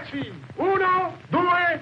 Marci! Uno, due...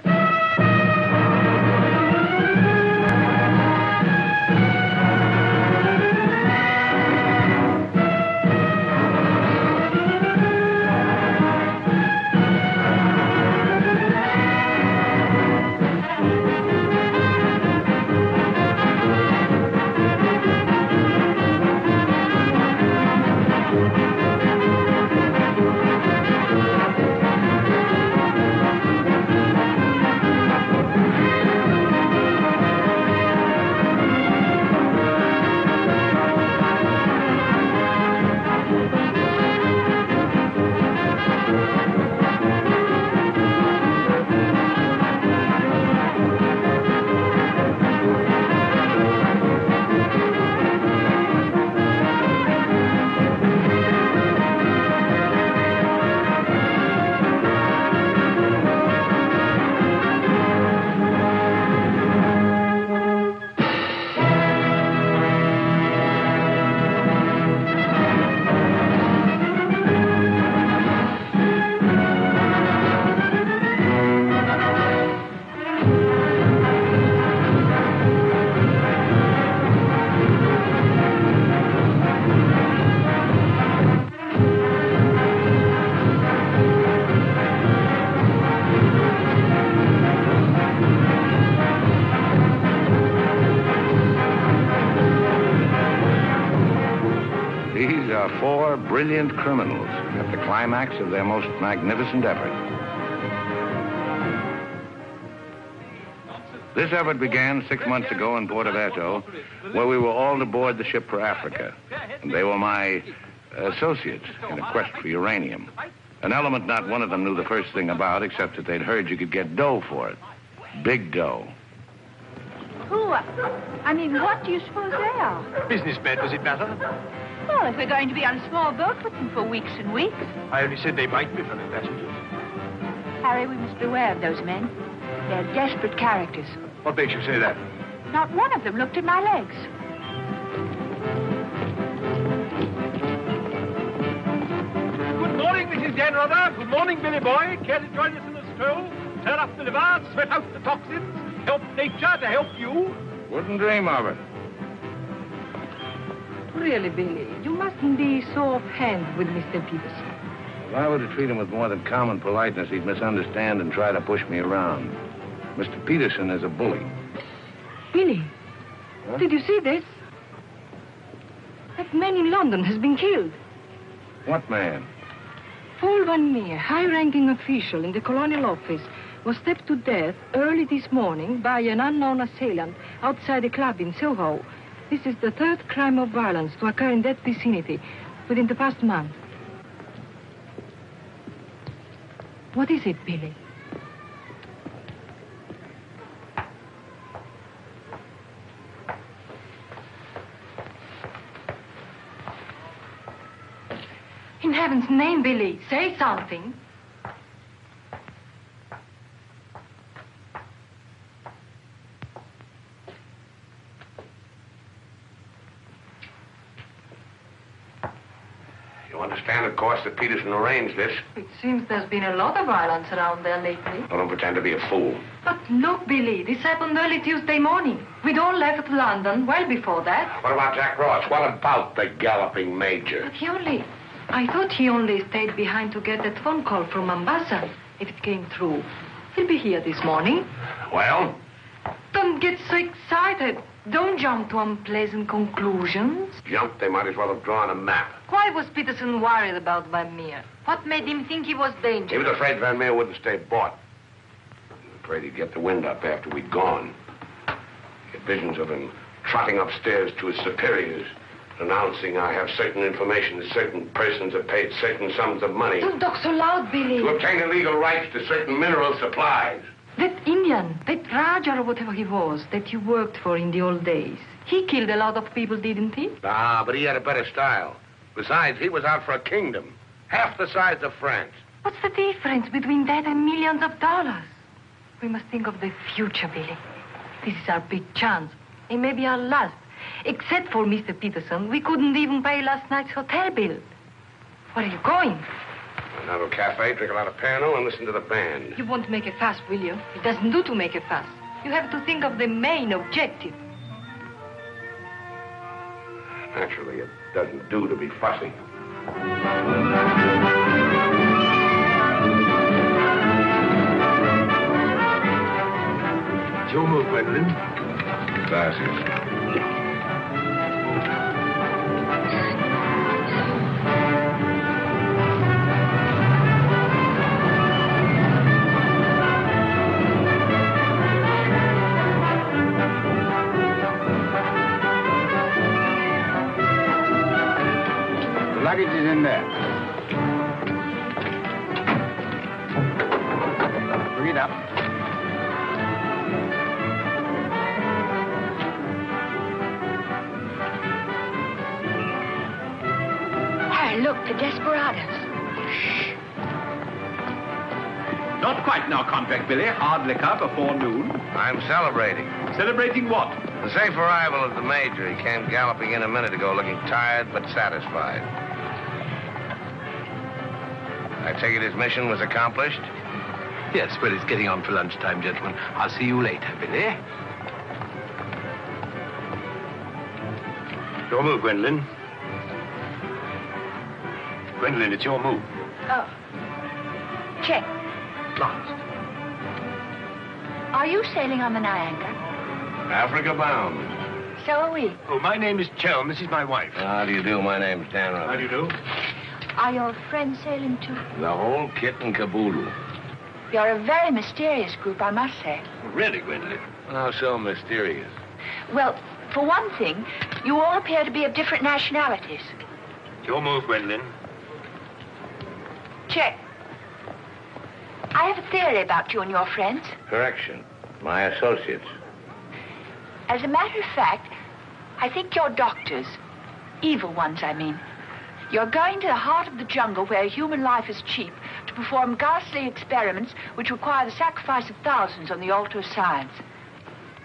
Brilliant criminals at the climax of their most magnificent effort. This effort began 6 months ago in Porto Veto, where we were all aboard the ship for Africa, and they were my associates in a quest for uranium, an element not one of them knew the first thing about, except that they'd heard you could get dough for it, big dough. Who? I mean, what do you suppose they are? Businessmen, does it matter? Well, if we're going to be on a small boat with them for weeks and weeks. I only said they might be fellow passengers. Harry, we must beware of those men. They're desperate characters. What makes you say that? Not one of them looked at my legs. Good morning, Mrs. Dannreuther. Good morning, Billy Boy. Care to join us in the stroll? Turn up the levers, sweat out the toxins, help nature to help you. Wouldn't dream of it. Really, Billy, you mustn't be so offhand with Mr. Peterson. If I were to treat him with more than common politeness, he'd misunderstand and try to push me around. Mr. Peterson is a bully. Billy, huh? Did you see this? That man in London has been killed. What man? Paul Van Meer, high-ranking official in the Colonial Office, was stabbed to death early this morning by an unknown assailant outside a club in Soho. This is the third crime of violence to occur in that vicinity within the past month. What is it, Billy? In heaven's name, Billy, say something. Of course, that Peterson arranged this. It seems there's been a lot of violence around there lately. Well, don't pretend to be a fool. But look, Billy, this happened early Tuesday morning. We'd all left London well before that. What about Jack Ross? What about the galloping major? But I thought he only stayed behind to get that phone call from Mombasa, if it came through. He'll be here this morning. Well? Don't get so excited. Don't jump to unpleasant conclusions. Jump? They might as well have drawn a map. Why was Peterson worried about Van Meer? What made him think he was dangerous? He was afraid Van Meer wouldn't stay bought. He was afraid he'd get the wind up after we'd gone. He had visions of him trotting upstairs to his superiors, announcing, I have certain information that certain persons have paid certain sums of money. Don't talk so loud, Billy. To obtain illegal rights to certain mineral supplies. That Indian, that Rajah or whatever he was, that you worked for in the old days, he killed a lot of people, didn't he? Ah, but he had a better style. Besides, he was out for a kingdom, half the size of France. What's the difference between that and millions of dollars? We must think of the future, Billy. This is our big chance. It may be our last. Except for Mr. Peterson, we couldn't even pay last night's hotel bill. Where are you going? Have a cafe, drink a lot of Pano, and listen to the band. You won't make a fuss, will you? It doesn't do to make a fuss. You have to think of the main objective. Naturally, it doesn't do to be fussy. Jomo, Gwendolen. Glasses. Luggage is in there. Bring it up. Harry, look, the desperados. Shh. Not quite now, Convict Billy. Hard liquor before noon. I'm celebrating. Celebrating what? The safe arrival of the Major. He came galloping in a minute ago, looking tired but satisfied. I take it his mission was accomplished? Yes, well, it's getting on for lunchtime, gentlemen. I'll see you later, Billy. Your move, Gwendolen. Gwendolen, it's your move. Oh. Check. Lost. Are you sailing on the Nyanga? Africa bound. So are we. Oh, my name is Chelm. This is my wife. How do you do? My name's Dan. How do you do? Are your friends sailing too? The whole kit and caboodle. You're a very mysterious group, I must say. Really, Gwendolen? How so mysterious? Well, for one thing, you all appear to be of different nationalities. Your move, Gwendolen. Check. I have a theory about you and your friends. Correction. My associates. As a matter of fact, I think you're doctors. Evil ones, I mean. You're going to the heart of the jungle where human life is cheap to perform ghastly experiments which require the sacrifice of thousands on the altar of science.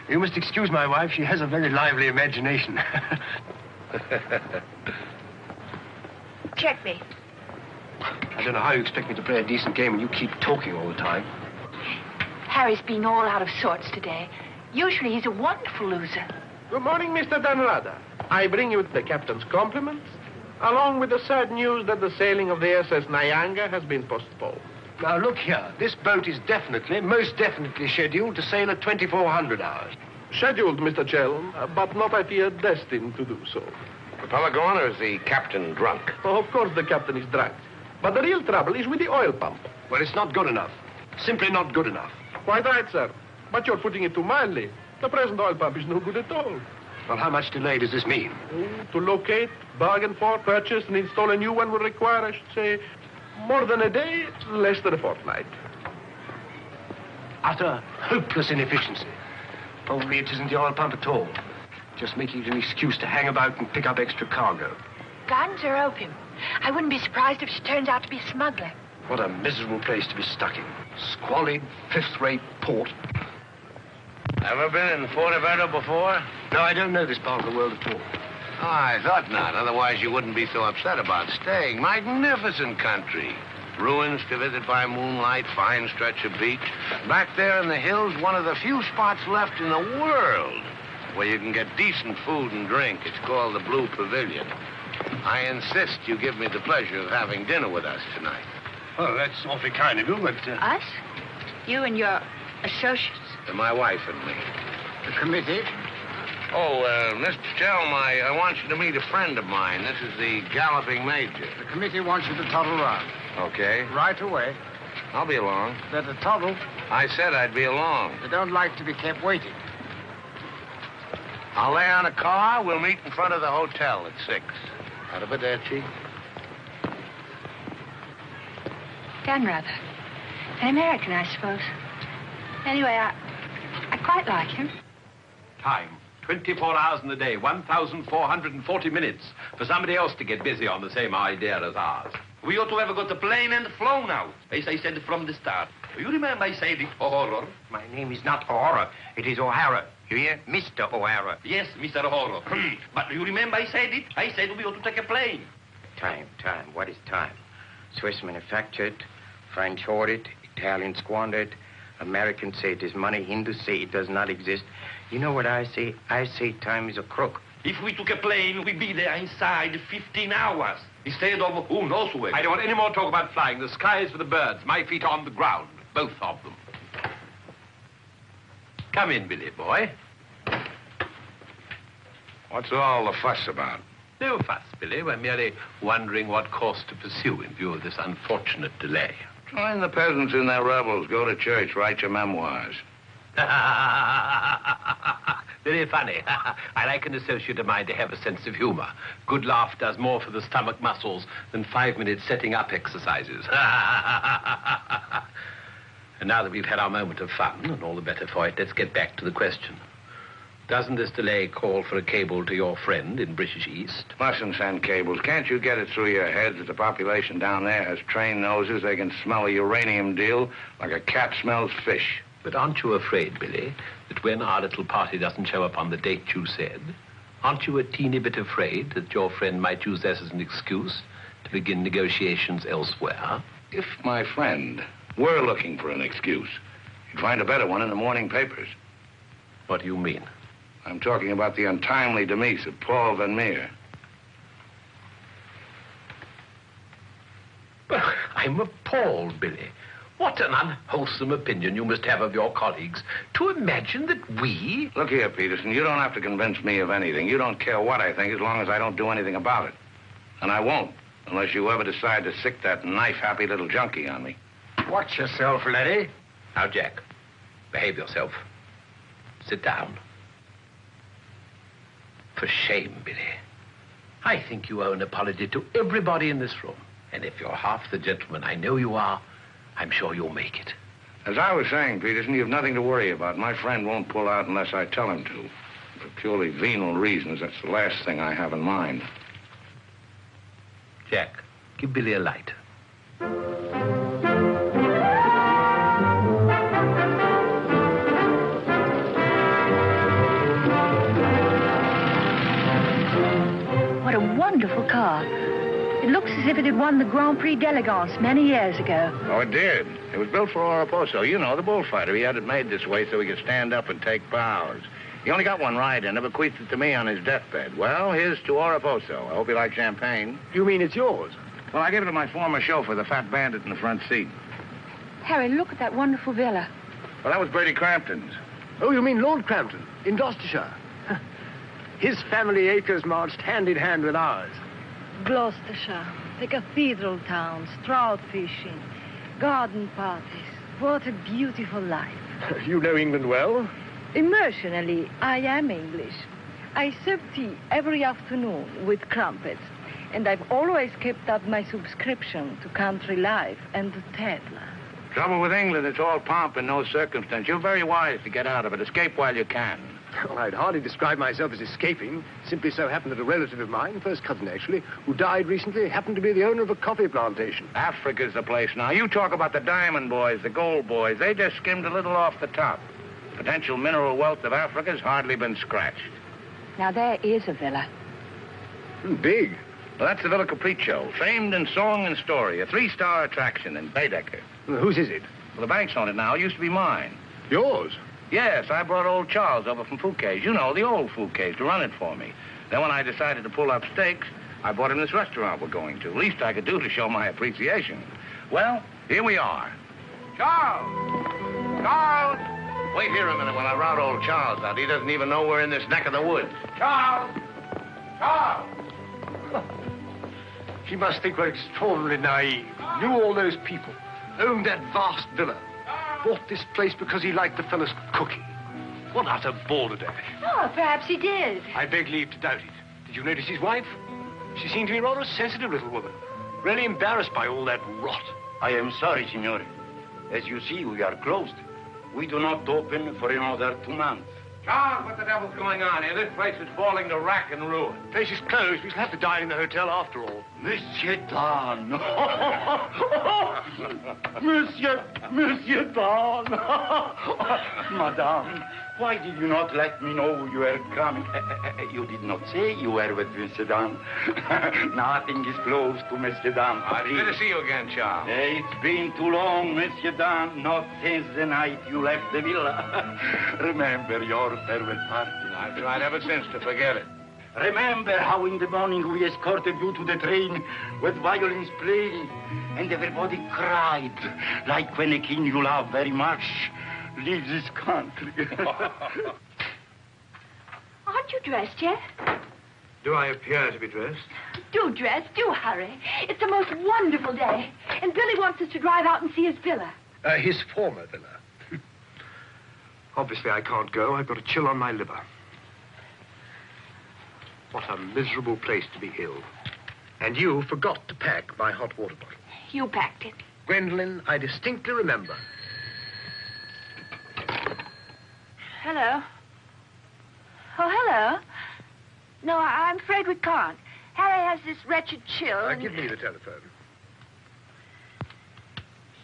You must excuse my wife. She has a very lively imagination. Check me. I don't know how you expect me to play a decent game when you keep talking all the time. Harry's been all out of sorts today. Usually he's a wonderful loser. Good morning, Mr. Dannreuther. I bring you the captain's compliments, along with the sad news that the sailing of the SS Nyanga has been postponed. Now, look here. This boat is definitely, most definitely scheduled to sail at 2400 hours. Scheduled, Mr. Chelm, but not, I fear, destined to do so. The Pelagon, or is the captain drunk? Oh, of course the captain is drunk. But the real trouble is with the oil pump. Well, it's not good enough. Simply not good enough. Quite right, sir. But you're putting it too mildly. The present oil pump is no good at all. Well, how much delay does this mean? To locate, bargain for, purchase, and install a new one would require, I should say, more than a day, less than a fortnight. Utter hopeless inefficiency. Probably it isn't the oil pump at all. Just making it an excuse to hang about and pick up extra cargo. Guns are open. I wouldn't be surprised if she turns out to be a smuggler. What a miserable place to be stuck in. Squalid, fifth-rate port. Ever been in Porto Veto before? No, I don't know this part of the world at all. Oh, I thought not. Otherwise, you wouldn't be so upset about staying. Magnificent country. Ruins to visit by moonlight, fine stretch of beach. Back there in the hills, one of the few spots left in the world where you can get decent food and drink. It's called the Blue Pavilion. I insist you give me the pleasure of having dinner with us tonight. Oh, that's awfully kind of you, but... Us? You and your associates? My wife and me. The committee? Oh, Mr. Chelm, I want you to meet a friend of mine. This is the galloping major. The committee wants you to toddle round. Okay. Right away. I'll be along. Better toddle. I said I'd be along. They don't like to be kept waiting. I'll lay on a car. We'll meet in front of the hotel at 6. Arrivederci. Dannreuther. An American, I suppose. Anyway, I quite like him. Time. 24 hours in the day, 1,440 minutes for somebody else to get busy on the same idea as ours. We ought to have got the plane and flown out, as I said from the start. Do you remember I said it, O'Hara? My name is not O'Hara. It is O'Hara. You hear? Mr. O'Hara. Yes, Mr. O'Hara. But do you remember I said it? I said we ought to take a plane. Time. What is time? Swiss manufactured, French hoarded, Italian squandered, Americans say it is money, Hindus say it does not exist. You know what I say? I say time is a crook. If we took a plane, we'd be there inside 15 hours. Instead of who knows where. I don't want any more talk about flying. The sky is for the birds. My feet are on the ground, both of them. Come in, Billy boy. What's all the fuss about? No fuss, Billy. We're merely wondering what course to pursue in view of this unfortunate delay. Join the peasants in their revels. Go to church. Write your memoirs. Very funny. I like an associate of mine to have a sense of humor. Good laugh does more for the stomach muscles than 5-minute setting up exercises. And now that we've had our moment of fun, and all the better for it, let's get back to the question. Doesn't this delay call for a cable to your friend in British East? Mustn't send cables. Can't you get it through your head that the population down there has trained noses? They can smell a uranium deal like a cat smells fish. But aren't you afraid, Billy, that when our little party doesn't show up on the date you said, aren't you a teeny bit afraid that your friend might use that as an excuse to begin negotiations elsewhere? If my friend were looking for an excuse, he'd find a better one in the morning papers. What do you mean? I'm talking about the untimely demise of Paul Van Meer. Well, I'm appalled, Billy. What an unwholesome opinion you must have of your colleagues. To imagine that we... Look here, Peterson, you don't have to convince me of anything. You don't care what I think as long as I don't do anything about it. And I won't, unless you ever decide to sick that knife-happy little junkie on me. Watch yourself, laddie. Now, Jack, behave yourself. Sit down. For shame, Billy. I think you owe an apology to everybody in this room. And if you're half the gentleman I know you are, I'm sure you'll make it. As I was saying, Peterson, you've nothing to worry about. My friend won't pull out unless I tell him to. For purely venal reasons, that's the last thing I have in mind. Jack, give Billy a light. What a wonderful car. It looks as if it had won the Grand Prix d'Elegance many years ago. Oh, it did. It was built for Oroposo, you know, the bullfighter. He had it made this way so he could stand up and take bows. He only got one ride in it, bequeathed it to me on his deathbed. Well, here's to Oroposo. I hope you like champagne. You mean it's yours? Well, I gave it to my former chauffeur, the fat bandit in the front seat. Harry, look at that wonderful villa. Well, that was Bertie Crampton's. Oh, you mean Lord Crampton, in Gloucestershire. His family acres marched hand in hand with ours. Gloucestershire, the cathedral towns, trout fishing, garden parties. What a beautiful life. You know England well? Emotionally, I am English. I serve tea every afternoon with crumpets, and I've always kept up my subscription to Country Life and to Tatler. Trouble with England, it's all pomp and no circumstance. You're very wise to get out of it. Escape while you can. Well, I'd hardly describe myself as escaping. Simply so happened that a relative of mine, first cousin actually, who died recently, happened to be the owner of a coffee plantation. Africa's the place now. You talk about the diamond boys, the gold boys. They just skimmed a little off the top. Potential mineral wealth of Africa's hardly been scratched. Now, there is a villa. Big. Well, that's the Villa Capriccio, famed in song and story, a 3-star attraction in Baedeker. Well, whose is it? Well, the bank's on it now. It used to be mine. Yours? Yes, I brought old Charles over from Fouquet's, you know, the old Fouquet's, to run it for me. Then when I decided to pull up stakes, I bought him this restaurant we're going to. Least I could do to show my appreciation. Well, here we are. Charles! Charles! Wait here a minute while I rout old Charles out. He doesn't even know we're in this neck of the woods. Charles! Charles! She must think we're extraordinarily naive. Knew all those people. Owned that vast villa. Bought this place because he liked the fellow's cooking. What utter balderdash. Oh, perhaps he did. I beg leave to doubt it. Did you notice his wife? She seemed to be rather a sensitive little woman. Really embarrassed by all that rot. I am sorry, signore. As you see, we are closed. We do not open for another 2 months. Charles, what the devil's going on here? This place is falling to rack and ruin. The place is closed. We shall have to dine in the hotel after all. Monsieur Dan. Monsieur Dan. Madame, why did you not let me know you were coming? You did not say you were with Monsieur Dan. Nothing is close to Monsieur Dan. It's good to see you again, Charles. It's been too long, Monsieur Dan, not since the night you left the villa. Remember your farewell party. I've tried ever since to forget it. Remember how in the morning we escorted you to the train with violins playing, and everybody cried, like when a king you love very much leaves his country. Aren't you dressed yet? Do I appear to be dressed? Do dress, do hurry. It's a most wonderful day, and Billy wants us to drive out and see his villa. His former villa. Obviously I can't go. I've got a chill on my liver. What a miserable place to be ill. And you forgot to pack my hot water bottle. You packed it. Gwendolen, I distinctly remember. Hello. Oh, hello. No, I'm afraid we can't. Harry has this wretched chill. Give me the telephone.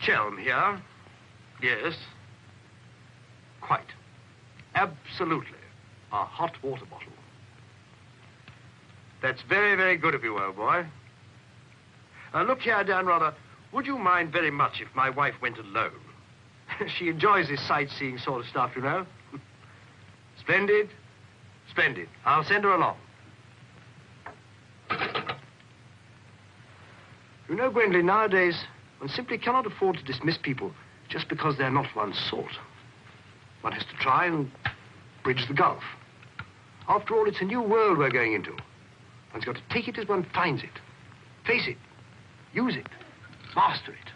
Chelm here. Yes. Quite. Absolutely. A hot water bottle. That's very, very good of you, old boy. Look here, Dannreuther, would you mind very much if my wife went alone? She enjoys this sightseeing sort of stuff, you know. Splendid. Splendid. I'll send her along. You know, Gwendolen, nowadays, one simply cannot afford to dismiss people just because they're not one's sort. One has to try and bridge the gulf. After all, it's a new world we're going into. One's got to take it as one finds it, face it, use it, master it.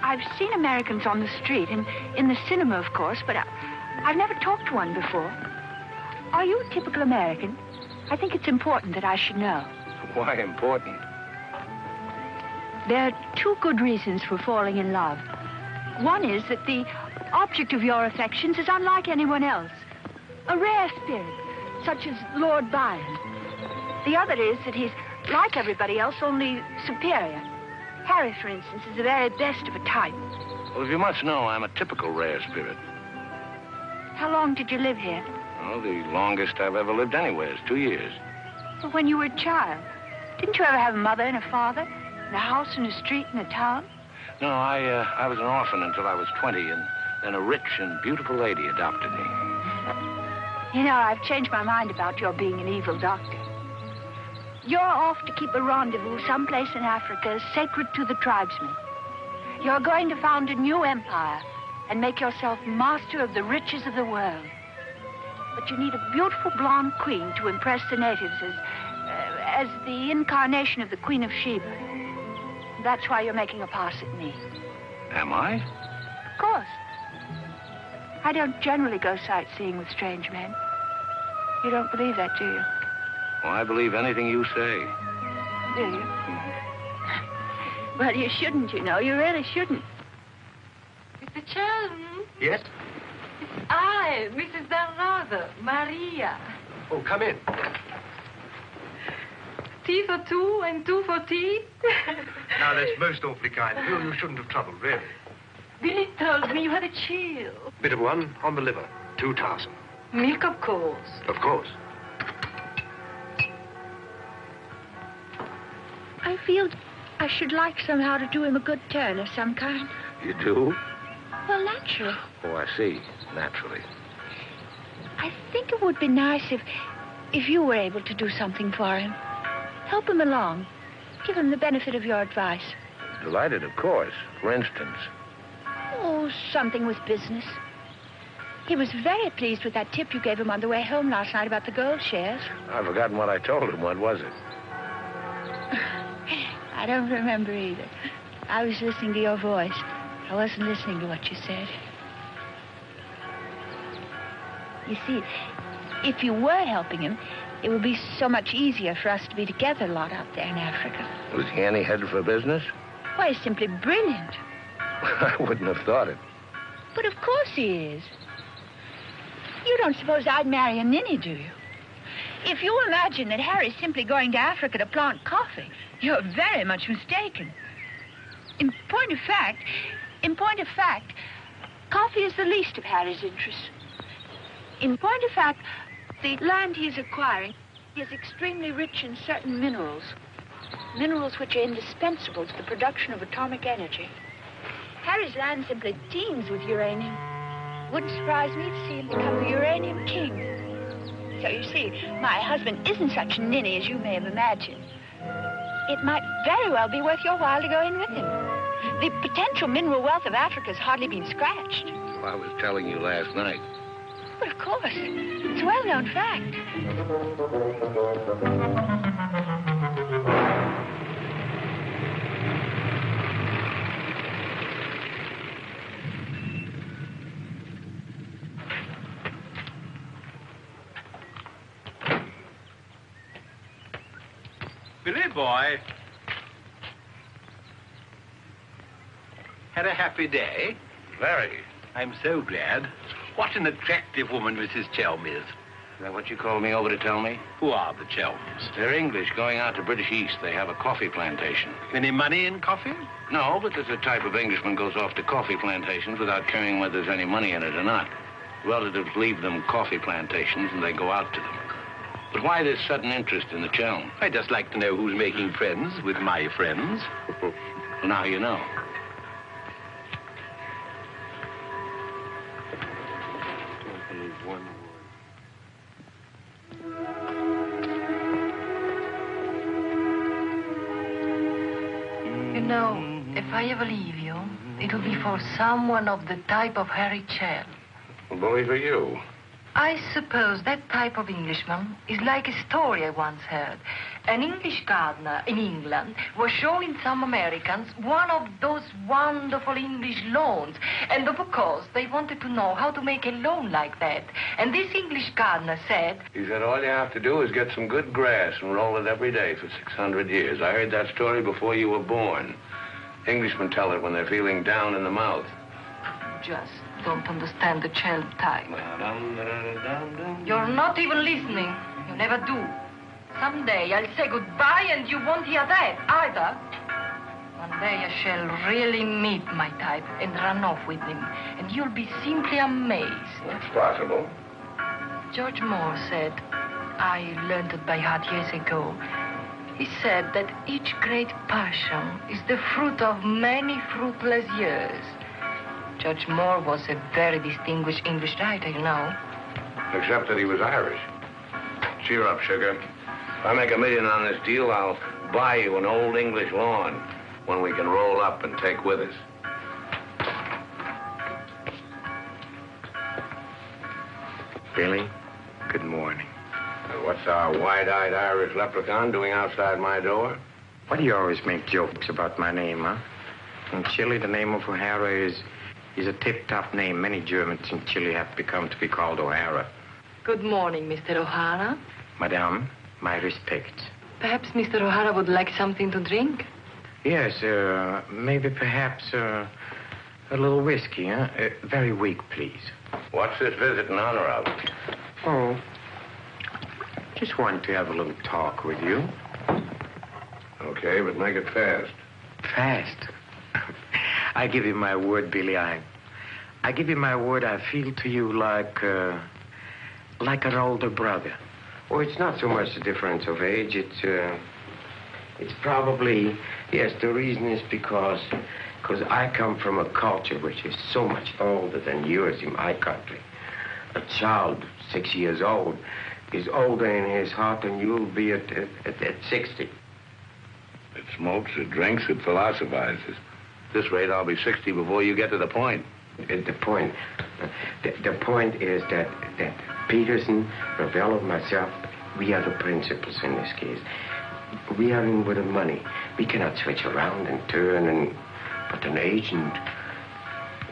I've seen Americans on the street, and in the cinema, of course, but I've never talked to one before. Are you a typical American? I think it's important that I should know. Why important? There are two good reasons for falling in love. One is that the object of your affections is unlike anyone else, a rare spirit, such as Lord Byron. The other is that he's like everybody else, only superior. Harry, for instance, is the very best of a type. Well, if you must know, I'm a typical rare spirit. How long did you live here? Well, the longest I've ever lived anywhere is 2 years. But when you were a child, didn't you ever have a mother and a father, and a house and a street and a town? No, I was an orphan until I was 20, and then a rich and beautiful lady adopted me. You know, I've changed my mind about your being an evil doctor. You're off to keep a rendezvous someplace in Africa sacred to the tribesmen. You're going to found a new empire and make yourself master of the riches of the world. But you need a beautiful blonde queen to impress the natives as the incarnation of the Queen of Sheba. That's why you're making a pass at me. Am I? Of course. I don't generally go sightseeing with strange men. You don't believe that, do you? Oh, I believe anything you say. Do you? Well, you shouldn't, you know. You really shouldn't. Mr. Chelm? Yes? It's I, Mrs. Dannreuther, Maria. Oh, come in. Tea for two and two for tea? Now, that's most awfully kind of you. You shouldn't have troubled, really. Billy told me you had a chill. Bit of one on the liver. 2,000. Milk, of course. Of course. I feel I should like somehow to do him a good turn of some kind. You do? Well, naturally. Oh, I see. Naturally. I think it would be nice if you were able to do something for him. Help him along. Give him the benefit of your advice. Delighted, of course. For instance? Oh, something with business. He was very pleased with that tip you gave him on the way home last night about the gold shares. I've forgotten what I told him. What was it? I don't remember either. I was listening to your voice. I wasn't listening to what you said. You see, if you were helping him, it would be so much easier for us to be together a lot out there in Africa. Was he any head for business? Why, he's simply brilliant. I wouldn't have thought it. But of course he is. You don't suppose I'd marry a ninny, do you? If you imagine that Harry's simply going to Africa to plant coffee, you're very much mistaken. In point of fact, coffee is the least of Harry's interests. In point of fact, the land he's acquiring is extremely rich in certain minerals. Minerals which are indispensable to the production of atomic energy. Harry's land simply teems with uranium. Wouldn't surprise me to see him become a uranium king. So you see, my husband isn't such a ninny as you may have imagined. It might very well be worth your while to go in with him. The potential mineral wealth of Africa's hardly been scratched. Well, I was telling you last night. Well, of course. It's a well-known fact. Billy boy, had a happy day? Very. I'm so glad. What an attractive woman Mrs. Chelm is. Is that what you called me over to tell me? Who are the Chelms? They're English, going out to British East. They have a coffee plantation. Any money in coffee? No, but there's a type of Englishman goes off to coffee plantations without caring whether there's any money in it or not. Relatives leave them coffee plantations and they go out to them. But why this sudden interest in the Chelm? I'd just like to know who's making friends with my friends. Well, now you know. If I ever leave you, it'll be for someone of the type of Harry Chelm. Well, bully for you. I suppose that type of Englishman is like a story I once heard. An English gardener in England was showing some Americans one of those wonderful English lawns. And of course, they wanted to know how to make a lawn like that. And this English gardener said... He said, all you have to do is get some good grass and roll it every day for 600 years. I heard that story before you were born. Englishmen tell it when they're feeling down in the mouth. Just don't understand the Chelm type. You're not even listening. You never do. Someday I'll say goodbye and you won't hear that either. One day I shall really meet my type and run off with him. And you'll be simply amazed. It's possible. George Moore said, I learned it by heart years ago. He said that each great passion is the fruit of many fruitless years. Judge Moore was a very distinguished English writer, you know. Except that he was Irish. Cheer up, sugar. If I make $1 million on this deal, I'll buy you an old English lawn, one we can roll up and take with us. Billy, good morning. What's our wide-eyed Irish leprechaun doing outside my door? Why do you always make jokes about my name, huh? In Chile, the name of O'Hara is a tip-top name. Many Germans in Chile have become to be called O'Hara. Good morning, Mr. O'Hara. Madame, my respects. Perhaps Mr. O'Hara would like something to drink? Yes, maybe perhaps a little whiskey, huh? Very weak, please. What's this visit in honor of? Oh. Just wanted to have a little talk with you. Okay, but make it fast. Fast? I give you my word, Billy. I give you my word. I feel to you like an older brother. Oh, it's not so much the difference of age. It's probably, yes, the reason is because I come from a culture which is so much older than yours in my country. A child 6 years old is older in his heart than you'll be at 60. It smokes, it drinks, it philosophizes. At this rate, I'll be 60 before you get to the point. The point is that Peterson, Ravello, myself, we are the principals in this case. We haven't got the money. We cannot switch around and turn and... But an agent,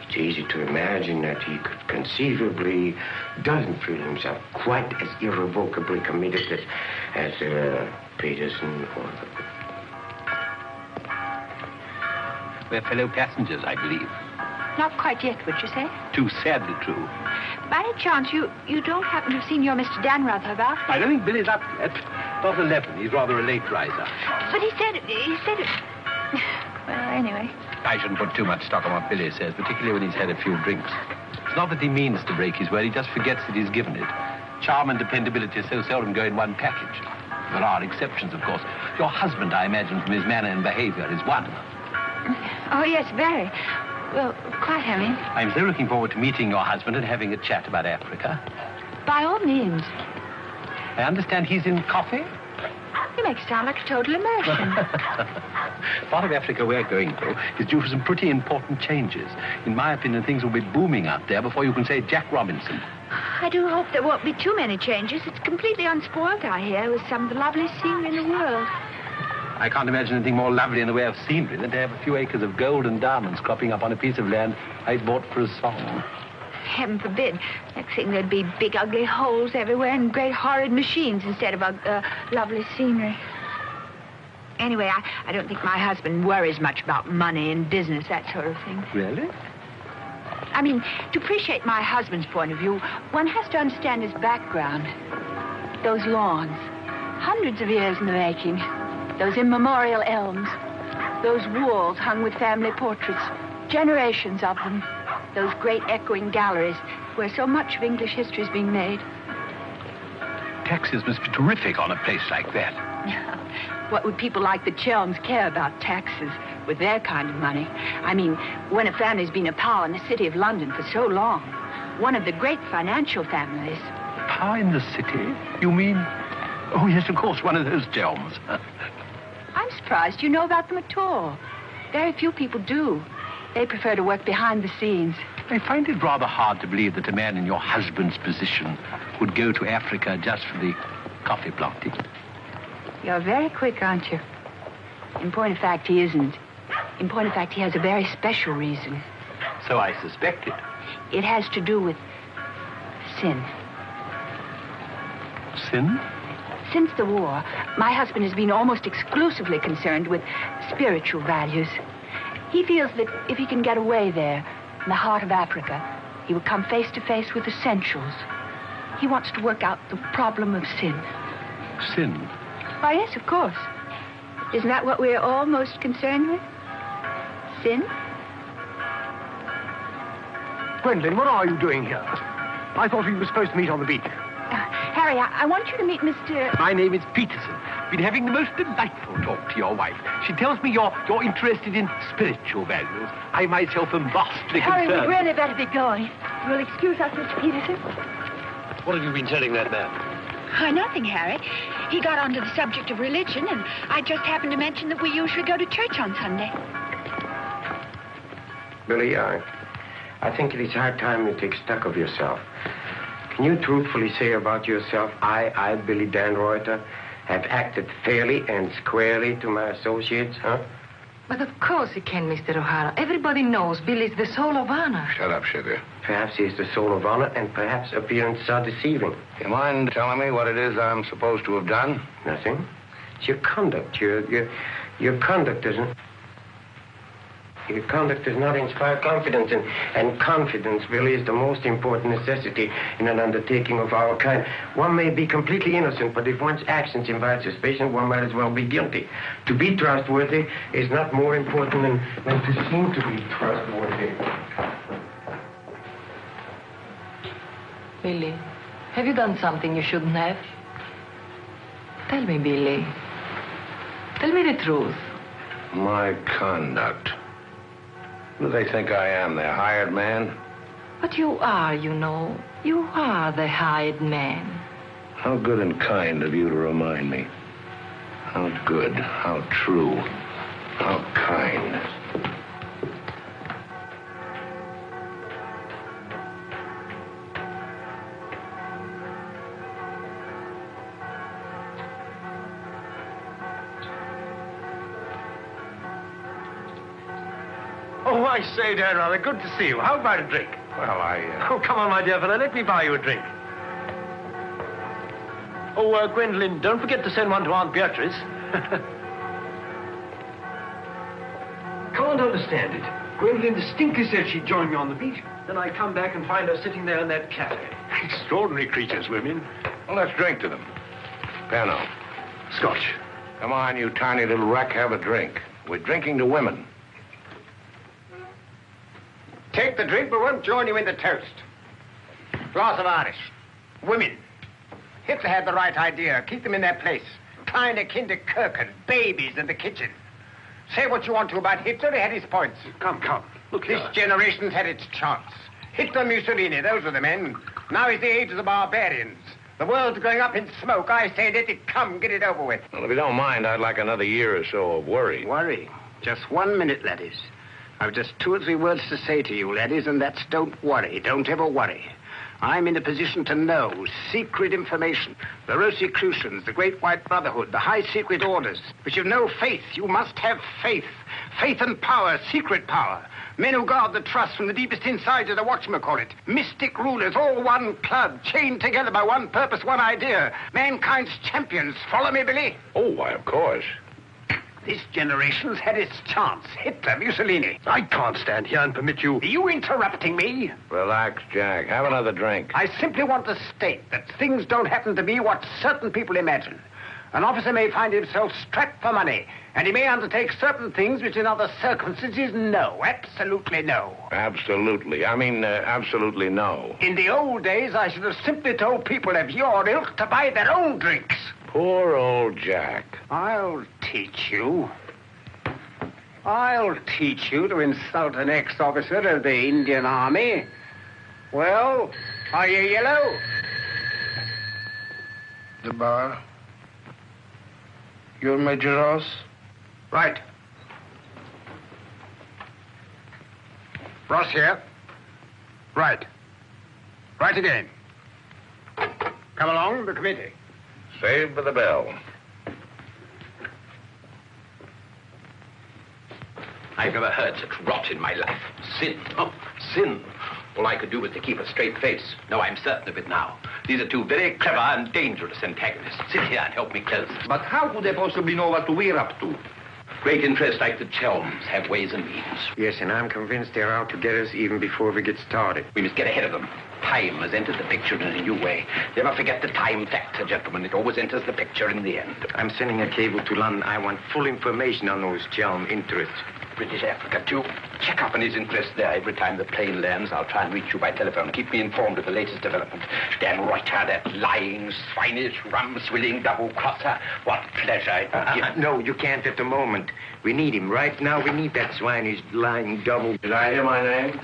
it's easy to imagine that he could conceivably doesn't feel himself quite as irrevocably committed as Peterson or... We're fellow passengers, I believe. Not quite yet, would you say? Too sadly true. By any chance, you don't happen to have seen your Mr. Dannreuther about? I don't think Billy's up at about 11. He's rather a late riser. But he said... Well, anyway. I shouldn't put too much stock on what Billy says, particularly when he's had a few drinks. It's not that he means to break his word, he just forgets that he's given it. Charm and dependability so seldom go in one package. There are exceptions, of course. Your husband, I imagine, from his manner and behavior, is one. Oh, yes, very. Well, quite, Harry. I'm so looking forward to meeting your husband and having a chat about Africa. By all means. I understand he's in coffee? You make it sound like a total immersion. Part of Africa we're going to is due for some pretty important changes. In my opinion, things will be booming out there before you can say Jack Robinson. I do hope there won't be too many changes. It's completely unspoiled out here with some of the loveliest scenery in the world. I can't imagine anything more lovely in the way of scenery than to have a few acres of gold and diamonds cropping up on a piece of land I bought for a song. Heaven forbid. Next thing there'd be big ugly holes everywhere and great horrid machines instead of lovely scenery. Anyway, I don't think my husband worries much about money and business, that sort of thing. Really? I mean, to appreciate my husband's point of view, one has to understand his background. Those lawns. Hundreds of years in the making. Those immemorial elms, those walls hung with family portraits, generations of them, those great echoing galleries where so much of English history is being made. Taxes must be terrific on a place like that. What would people like the Chelms care about taxes with their kind of money? I mean, when a family's been a power in the city of London for so long, one of the great financial families. Power in the city? You mean? Oh, yes, of course, one of those Chelms. I'm surprised you know about them at all. Very few people do. They prefer to work behind the scenes. I find it rather hard to believe that a man in your husband's position would go to Africa just for the coffee planting. You're very quick, aren't you? In point of fact, he isn't. In point of fact, he has a very special reason. So I suspected. It has to do with sin. Sin? Since the war, my husband has been almost exclusively concerned with spiritual values. He feels that if he can get away there, in the heart of Africa, he will come face to face with essentials. He wants to work out the problem of sin. Sin? Why, yes, of course. Isn't that what we're all most concerned with? Sin? Gwendolen, what are you doing here? I thought we were supposed to meet on the beach. Harry, I want you to meet Mr... My name is Peterson. I've been having the most delightful talk to your wife. She tells me you're interested in spiritual values. I myself am vastly concerned. Harry, we'd really better be going. You'll excuse us, Mr. Peterson. What have you been telling that man? Oh, nothing, Harry. He got onto the subject of religion, and I just happened to mention that we usually go to church on Sunday. Billy, I think it is high time you take stock of yourself. Can you truthfully say about yourself, I, Billy Dannreuther, have acted fairly and squarely to my associates, huh? But of course he can, Mr. O'Hara. Everybody knows Billy's the soul of honor. Shut up, sugar. Perhaps he's the soul of honor, and perhaps appearances are deceiving. Do you mind telling me what it is I'm supposed to have done? Nothing. It's your conduct. Your conduct isn't... Your conduct does not inspire confidence, and confidence, Billy, is the most important necessity in an undertaking of our kind. One may be completely innocent, but if one's actions invite suspicion, one might as well be guilty. To be trustworthy is not more important than to seem to be trustworthy. Billy, have you done something you shouldn't have? Tell me, Billy. Tell me the truth. My conduct... Who do they think I am, their hired man? But you are, you know. You are the hired man. How good and kind of you to remind me. How good, how true, how kind. I say, Dannreuther, good to see you. How about a drink? Well, Oh, come on, my dear fellow. Let me buy you a drink. Oh, Gwendolen, don't forget to send one to Aunt Beatrice. Can't understand it. Gwendolen distinctly said she'd join me on the beach. Then I come back and find her sitting there in that cafe. Extraordinary creatures, women. Well, let's drink to them. Pano. Scotch. Come on, you tiny little wreck, have a drink. We're drinking to women. Take the drink, but won't join you in the toast. Glass of Irish. Women. Hitler had the right idea. Keep them in their place. Kleine Kinderkirchen, babies in the kitchen. Say what you want to about Hitler, he had his points. Come, come. Look here. This generation's had its chance. Hitler, Mussolini, those were the men. Now is the age of the barbarians. The world's going up in smoke. I say let it come, get it over with. Well, if you don't mind, I'd like another year or so of worry. Worry? Just 1 minute, laddies. I've just 2 or 3 words to say to you, laddies, and that's don't worry. Don't ever worry. I'm in a position to know secret information. The Rosicrucians, the Great White Brotherhood, the High Secret Orders. But you've no faith. You must have faith. Faith and power, secret power. Men who guard the trust from the deepest insides of the whatchamacallit. Mystic rulers, all one club, chained together by one purpose, one idea. Mankind's champions. Follow me, Billy? Oh, why, of course. This generation's had its chance. Hitler, Mussolini. I can't stand here and permit you. Are you interrupting me? Relax, Jack. Have another drink. I simply want to state that things don't happen to be what certain people imagine. An officer may find himself strapped for money, and he may undertake certain things which in other circumstances, no. Absolutely no. Absolutely. I mean, absolutely no. In the old days, I should have simply told people of your ilk to buy their own drinks. Poor old Jack. I'll teach you. I'll teach you to insult an ex-officer of the Indian Army. Well, are you yellow? The bar. You're Major Ross? Right. Ross here. Right. Right again. Come along, the committee. Saved by the bell. I've never heard such rot in my life. Sin. Oh, sin. All I could do was to keep a straight face. No, I'm certain of it now. These are two very clever and dangerous antagonists. Sit here and help me close them. But how could they possibly know what we're up to? Great interests like the Chelms have ways and means. Yes, and I'm convinced they're out to get us even before we get started. We must get ahead of them. Time has entered the picture in a new way. Never forget the time factor, gentlemen. It always enters the picture in the end. I'm sending a cable to London. I want full information on those Chelm interests. British Africa, too. Check up on his interests there every time the plane lands. I'll try and reach you by telephone. Keep me informed of the latest development. Dannreuther, that lying, swinish, rum-swilling double-crosser. What pleasure it would give. No, you can't at the moment. We need him right now. We need that swinish, lying double. Did I hear my name?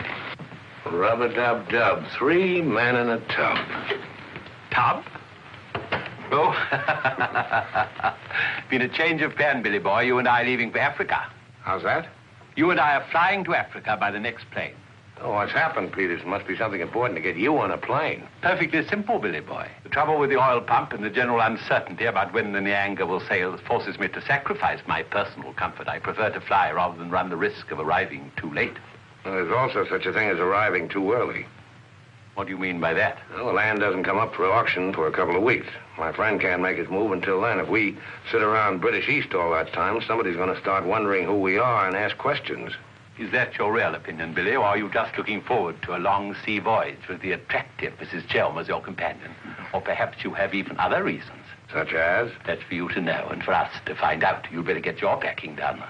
Rub-a-dub-dub. 3 men in a tub. Tub? Oh. Been a change of plan, Billy boy. You and I are leaving for Africa. How's that? You and I are flying to Africa by the next plane. Oh, what's happened, Peterson? Must be something important to get you on a plane. Perfectly simple, Billy boy. The trouble with the oil pump and the general uncertainty about when the Nyanga will sail forces me to sacrifice my personal comfort. I prefer to fly rather than run the risk of arriving too late. Well, there's also such a thing as arriving too early. What do you mean by that? Well, the land doesn't come up for auction for a couple of weeks. My friend can't make his move until then. If we sit around British East all that time, somebody's going to start wondering who we are and ask questions. Is that your real opinion, Billy, or are you just looking forward to a long sea voyage with the attractive Mrs. Chelm as your companion? Or perhaps you have even other reasons. Such as? That's for you to know and for us to find out. You'd better get your packing done.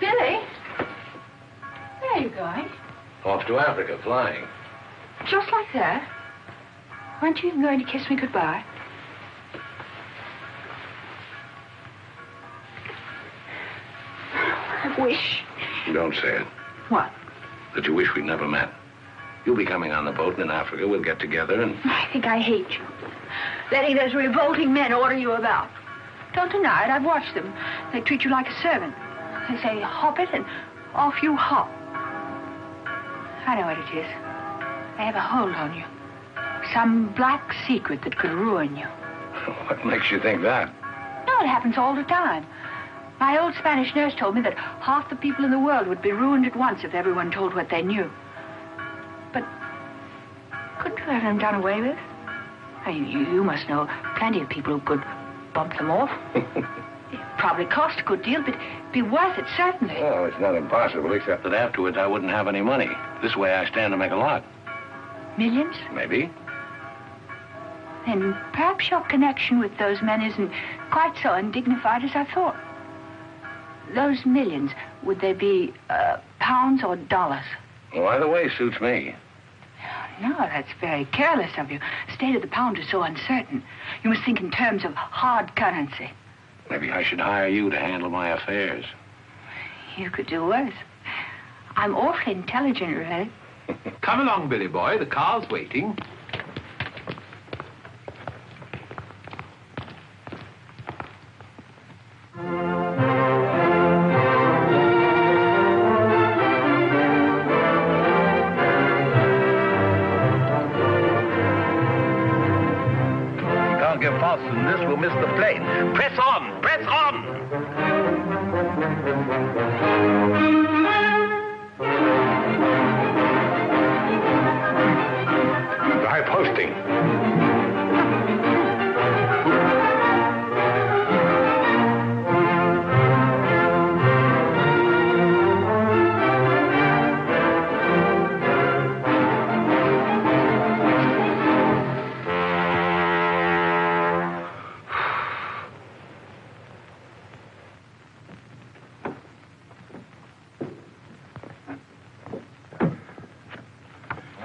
Billy, where are you going? Off to Africa, flying. Just like that? Weren't you even going to kiss me goodbye? I wish. Don't say it. What? That you wish we'd never met. You'll be coming on the boat, and in Africa we'll get together and... I think I hate you. Letting those revolting men order you about. Don't deny it, I've watched them. They treat you like a servant. They say, hop it, and off you hop. I know what it is. They have a hold on you. Some black secret that could ruin you. What makes you think that? No, know, it happens all the time. My old Spanish nurse told me that half the people in the world would be ruined at once if everyone told what they knew. But couldn't you have them done away with? I mean, you must know plenty of people who could bump them off. It'd probably cost a good deal, but it'd be worth it, certainly. Well, it's not impossible, except that afterwards I wouldn't have any money. This way I stand to make a lot. Millions? Maybe. Then perhaps your connection with those men isn't quite so undignified as I thought. Those millions, would they be pounds or dollars? Well, either way suits me. No, that's very careless of you. The state of the pound is so uncertain. You must think in terms of hard currency. Maybe I should hire you to handle my affairs. You could do worse. I'm awfully intelligent, really. Come along, Billy boy. The car's waiting.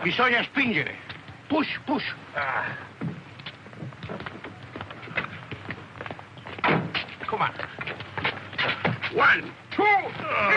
Bisogna spingere. Push, push. Ah. Come on. 1, 2, 3.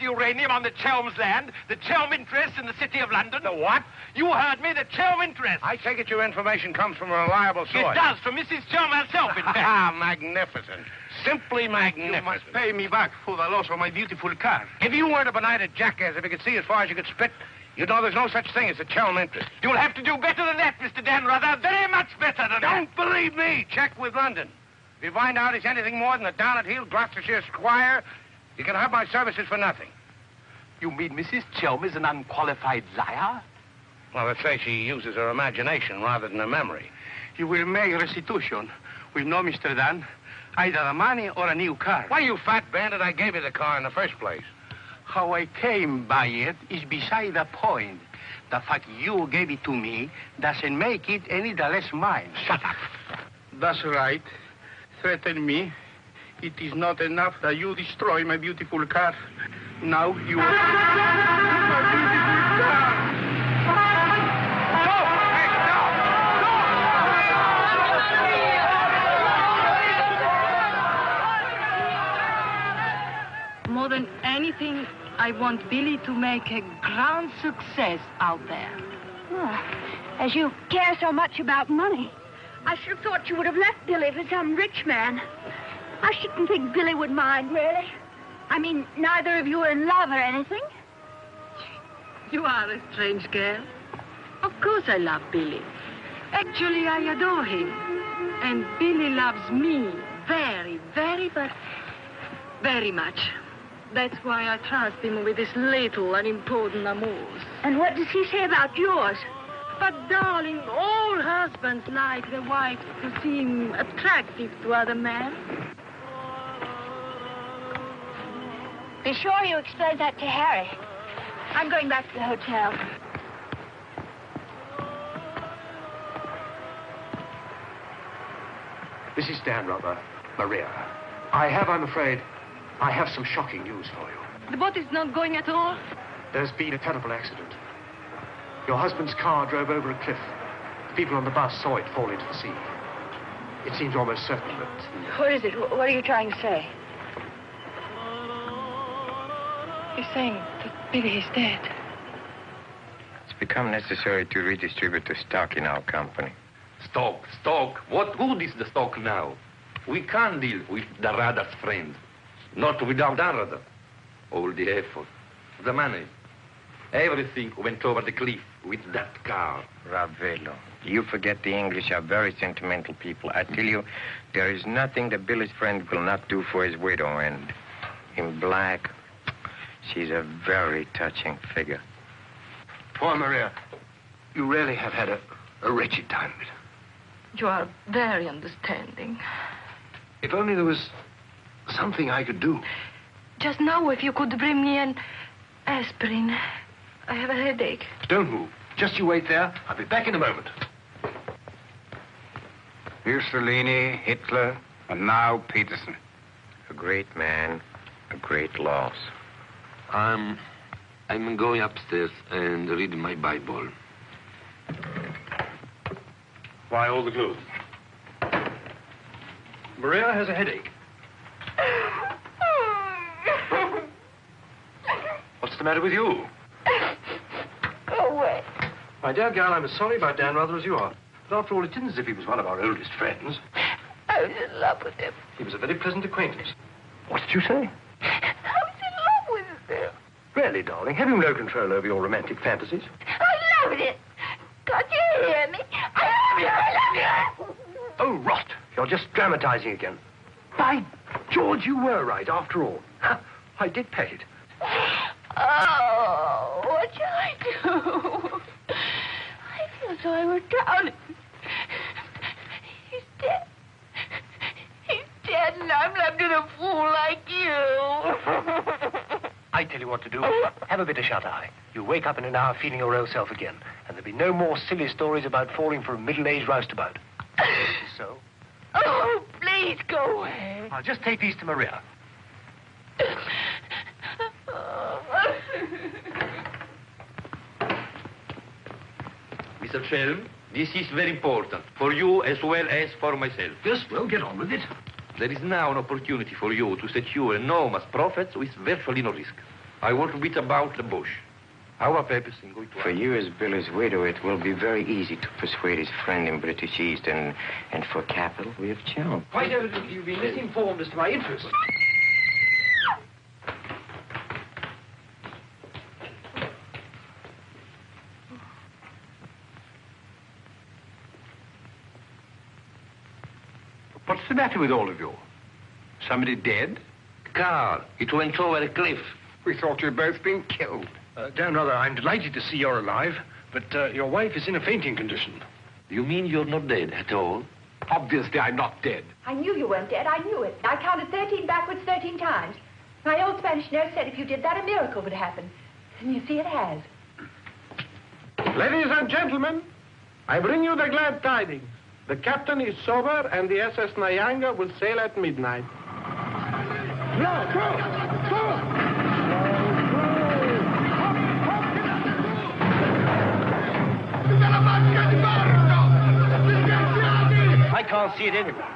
Uranium on the Chelm's land, the Chelm interest in the city of London. The what? You heard me, the Chelm interest. I take it your information comes from a reliable source. It does, from Mrs. Chelm herself, in fact. Ah, magnificent. Simply magnificent. You must pay me back for the loss of my beautiful car. If you weren't a benighted jackass, if you could see as far as you could spit, you'd know there's no such thing as the Chelm interest. You'll have to do better than that, Mr. Dannreuther. Very much better than that. Don't believe me. Check with London. If you find out he's anything more than a down-at-heel Gloucestershire squire, you can have my services for nothing. You mean Mrs. Chelm is an unqualified liar? Well, let's say she uses her imagination rather than her memory. You will make restitution. We know, Mr. Dan, either the money or a new car. Why, you fat bandit, I gave you the car in the first place. How I came by it is beside the point. The fact you gave it to me doesn't make it any the less mine. Shut up. That's right. Threaten me. It is not enough that you destroy my beautiful car. Now you... My beautiful car! More than anything, I I want Billy to make a grand success out there. Well, as you care so much about money, I should have thought you would have left Billy for some rich man. I shouldn't think Billy would mind, really. I mean, neither of you are in love or anything. You are a strange girl. Of course I love Billy. Actually, I adore him. And Billy loves me very, very, but very much. That's why I trust him with his little unimportant amours. And what does he say about yours? But, darling, all husbands like the wife to seem attractive to other men. Be sure you explain that to Harry. I'm going back to the hotel. Mrs. Dannreuther, Maria, I have some shocking news for you. The boat is not going at all? There's been a terrible accident. Your husband's car drove over a cliff. The people on the bus saw it fall into the sea. It seems almost certain that... What is it? What are you trying to say? He's saying that Billy is dead. It's become necessary to redistribute the stock in our company. Stock? What good is the stock now? We can't deal with Dannreuther's friend. Not without Dannreuther. All the effort, the money, everything went over the cliff with that car. Ravello, you forget the English are very sentimental people. I tell you, there is nothing that Billy's friend will not do for his widow, and in black, she's a very touching figure. Poor Maria, you really have had a wretched time. You are very understanding. If only there was something I could do. Just now, if you could bring me an aspirin. I have a headache. Don't move. Just you wait there. I'll be back in a moment. Mussolini, Hitler, and now Peterson. A great man, a great loss. I'm going upstairs and read my Bible. Why all the gloom? Maria has a headache. What's the matter with you? Go away. My dear girl, I'm as sorry about Dannreuther as you are. But after all, it isn't as if he was one of our oldest friends. I was in love with him. He was a very pleasant acquaintance. What did you say? I was in love with him. Really, darling, have you no control over your romantic fantasies? I loved it. Can't you hear me? I love you. Oh, rot. You're just dramatizing again. By George, you were right, after all. I did pay it. Oh, what shall I do? I feel as though I were drowning. He's dead. He's dead, and I'm left with a fool like you. I tell you what to do. Have a bit of shut-eye. You'll wake up in an hour feeling your old self again, and there'll be no more silly stories about falling for a middle-aged roustabout. So? Oh, please go away. I'll just take these to Maria. Mr. Chelm, this is very important for you as well as for myself. Yes, well, get on with it. There is now an opportunity for you to secure enormous profits with virtually no risk. I want to bit about the bush. Our purpose is going to... For you as Billy's widow, it will be very easy to persuade his friend in British East, and for capital, we have Chelm. Quite evidently, you've been misinformed as to my interests. What's the matter with all of you? Somebody dead? Carl, it went over a cliff. We thought you'd both been killed. Dannreuther, I'm delighted to see you're alive, but your wife is in a fainting condition. You mean you're not dead at all? Obviously, I'm not dead. I knew you weren't dead. I knew it. I counted 13 backwards 13 times. My old Spanish nurse said if you did that, a miracle would happen. And you see, it has. Ladies and gentlemen, I bring you the glad tidings. The captain is sober, and the SS Nyanga will sail at midnight. No, go! I can't see it anywhere.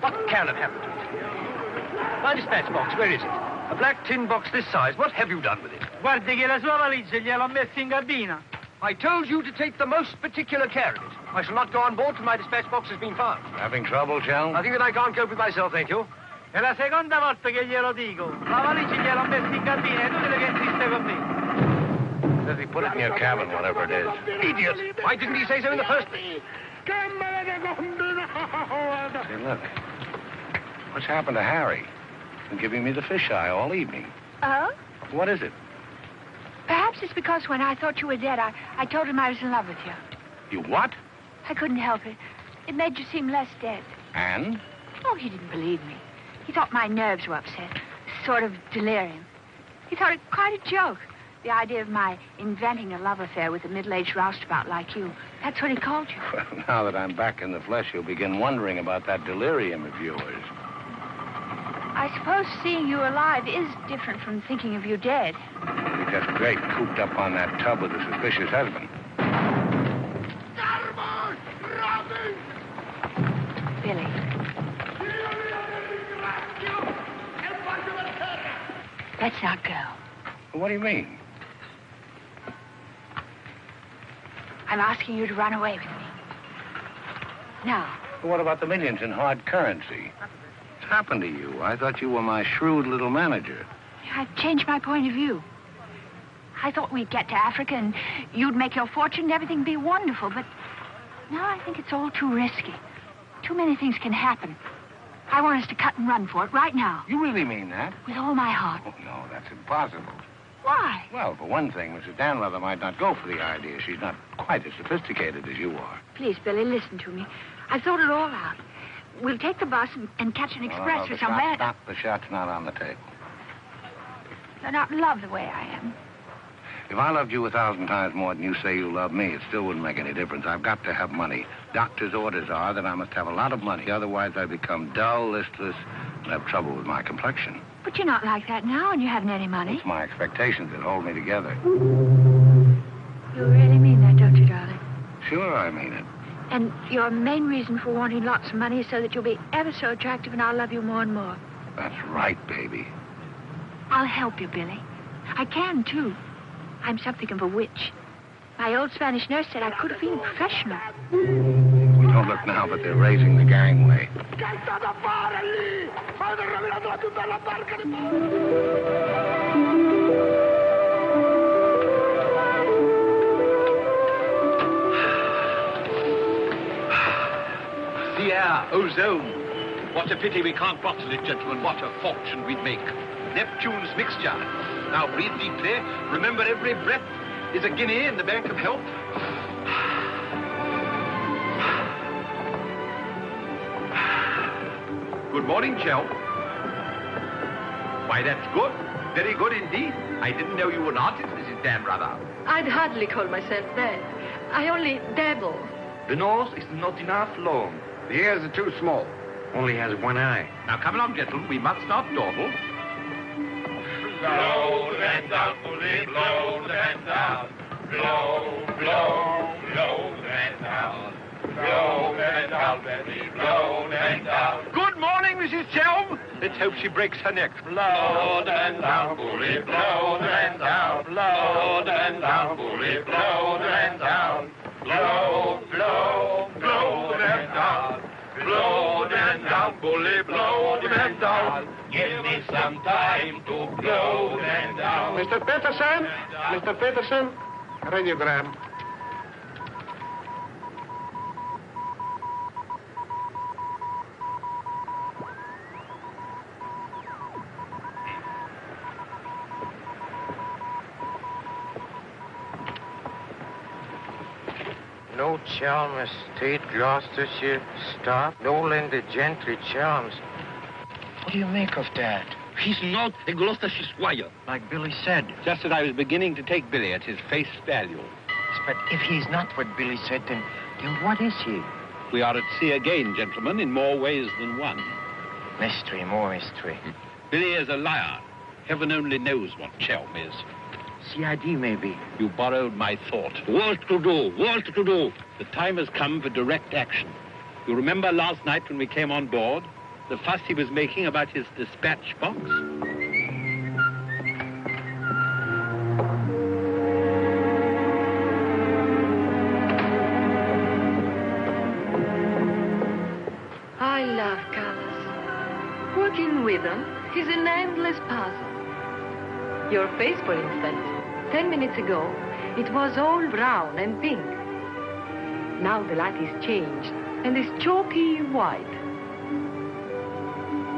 What can have happened to it? My dispatch box, where is it? A black tin box this size, what have you done with it? Guardi che la sua valigia gliel'ho messa in cabina. I told you to take the most particular care of it. I shall not go on board till my dispatch box has been found. Having trouble, Chelm? I think that I can't cope with myself, thank you. È la seconda volta che glielo dico. La valigia gliel'ho messa in cabina, è inutile che insiste con me. Says he put it in your cabin, whatever it is. Idiot! Why didn't he say so in the first place? Say, look. What's happened to Harry? Been giving me the fisheye all evening. Oh? What is it? Perhaps it's because when I thought you were dead, I told him I was in love with you. You what? I couldn't help it. It made you seem less dead. And? Oh, he didn't believe me. He thought my nerves were upset. Sort of delirium. He thought it quite a joke. The idea of my inventing a love affair with a middle-aged roustabout like you. That's what he called you. Well, now that I'm back in the flesh, you'll begin wondering about that delirium of yours. I suppose seeing you alive is different from thinking of you dead. You're just great cooped up on that tub with a suspicious husband. Billy. Let's not go. What do you mean? I'm asking you to run away with me. Now. What about the millions in hard currency? Happened to you? I thought you were my shrewd little manager. I've changed my point of view. I thought we'd get to Africa and you'd make your fortune and everything be wonderful, but now I think it's all too risky. Too many things can happen. I want us to cut and run for it right now. You really mean that? With all my heart. Oh, no, that's impossible. Why? Well, for one thing, Mrs. Dannreuther might not go for the idea. She's not quite as sophisticated as you are. Please, Billy, listen to me. I've thought it all out. We'll take the bus and catch an express or somewhere. The shot's not on the table. You're not loved the way I am. If I loved you 1,000 times more than you say you love me, it still wouldn't make any difference. I've got to have money. Doctor's orders are that I must have a lot of money. Otherwise, I become dull, listless, and have trouble with my complexion. But you're not like that now, and you haven't any money. It's my expectations that hold me together. You really mean that, don't you, darling? Sure, I mean it. And your main reason for wanting lots of money is so that you'll be ever so attractive and I'll love you more and more. That's right, baby. I'll help you, Billy. I can, too. I'm something of a witch. My old Spanish nurse said I could have been a professional. We don't look now, but they're raising the gangway. The air, ozone. What a pity we can't bottle it, gentlemen. What a fortune we'd make. Neptune's mixture. Now breathe deeply. Remember, every breath is a guinea in the bank of health. Good morning, Chelm. Why, that's good. Very good indeed. I didn't know you were an artist, Mrs. Dannreuther. I'd hardly call myself that. I only dabble. The nose is not enough long. The ears are too small. Only has one eye. Now, come along, gentlemen. We must not dawdle. Blow the down, blow the down. Blow, blow, blow the down. Blow the down, baby, blow the down. Good morning, Mrs. Chelm. Let's hope she breaks her neck. Blow the down, bully, blow the down. Blow the down, bully, blow the down. Blow, blow, blow them down. Blow them down, bully, blow them down. Give me some time to blow them down. Mr. Peterson? Mr. Peterson? Radiogram. Lord Chelm Estate, Gloucestershire, staff, lowland gentry, Chelms. What do you make of that? He's not a Gloucestershire squire. Like Billy said. Just as I was beginning to take Billy at his face value. But if he's not what Billy said, then what is he? We are at sea again, gentlemen, in more ways than one. Mystery, more mystery. Billy is a liar. Heaven only knows what Chelm is. CID, maybe. You borrowed my thought. What to do? What to do? The time has come for direct action. You remember last night when we came on board? The fuss he was making about his dispatch box? I love colors. Working with them is an endless puzzle. Your face, for instance, 10 minutes ago, it was all brown and pink. Now the light is changed and is chalky white.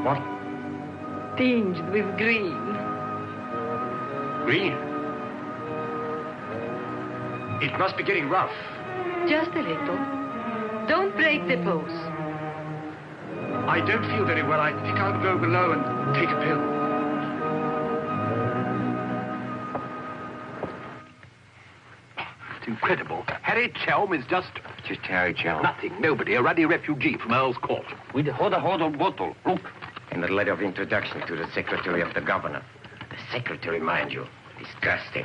What? Tinged with green. Green? It must be getting rough. Just a little. Don't break the pose. I don't feel very well. I think I'll go below and take a pill. It's incredible. Harry Chelm is just Harry Chelm. Nothing, nobody, a ruddy refugee from Earl's Court. With a hold of bottle. Look. And a letter of introduction to the secretary of the governor. The secretary, mind you. Disgusting.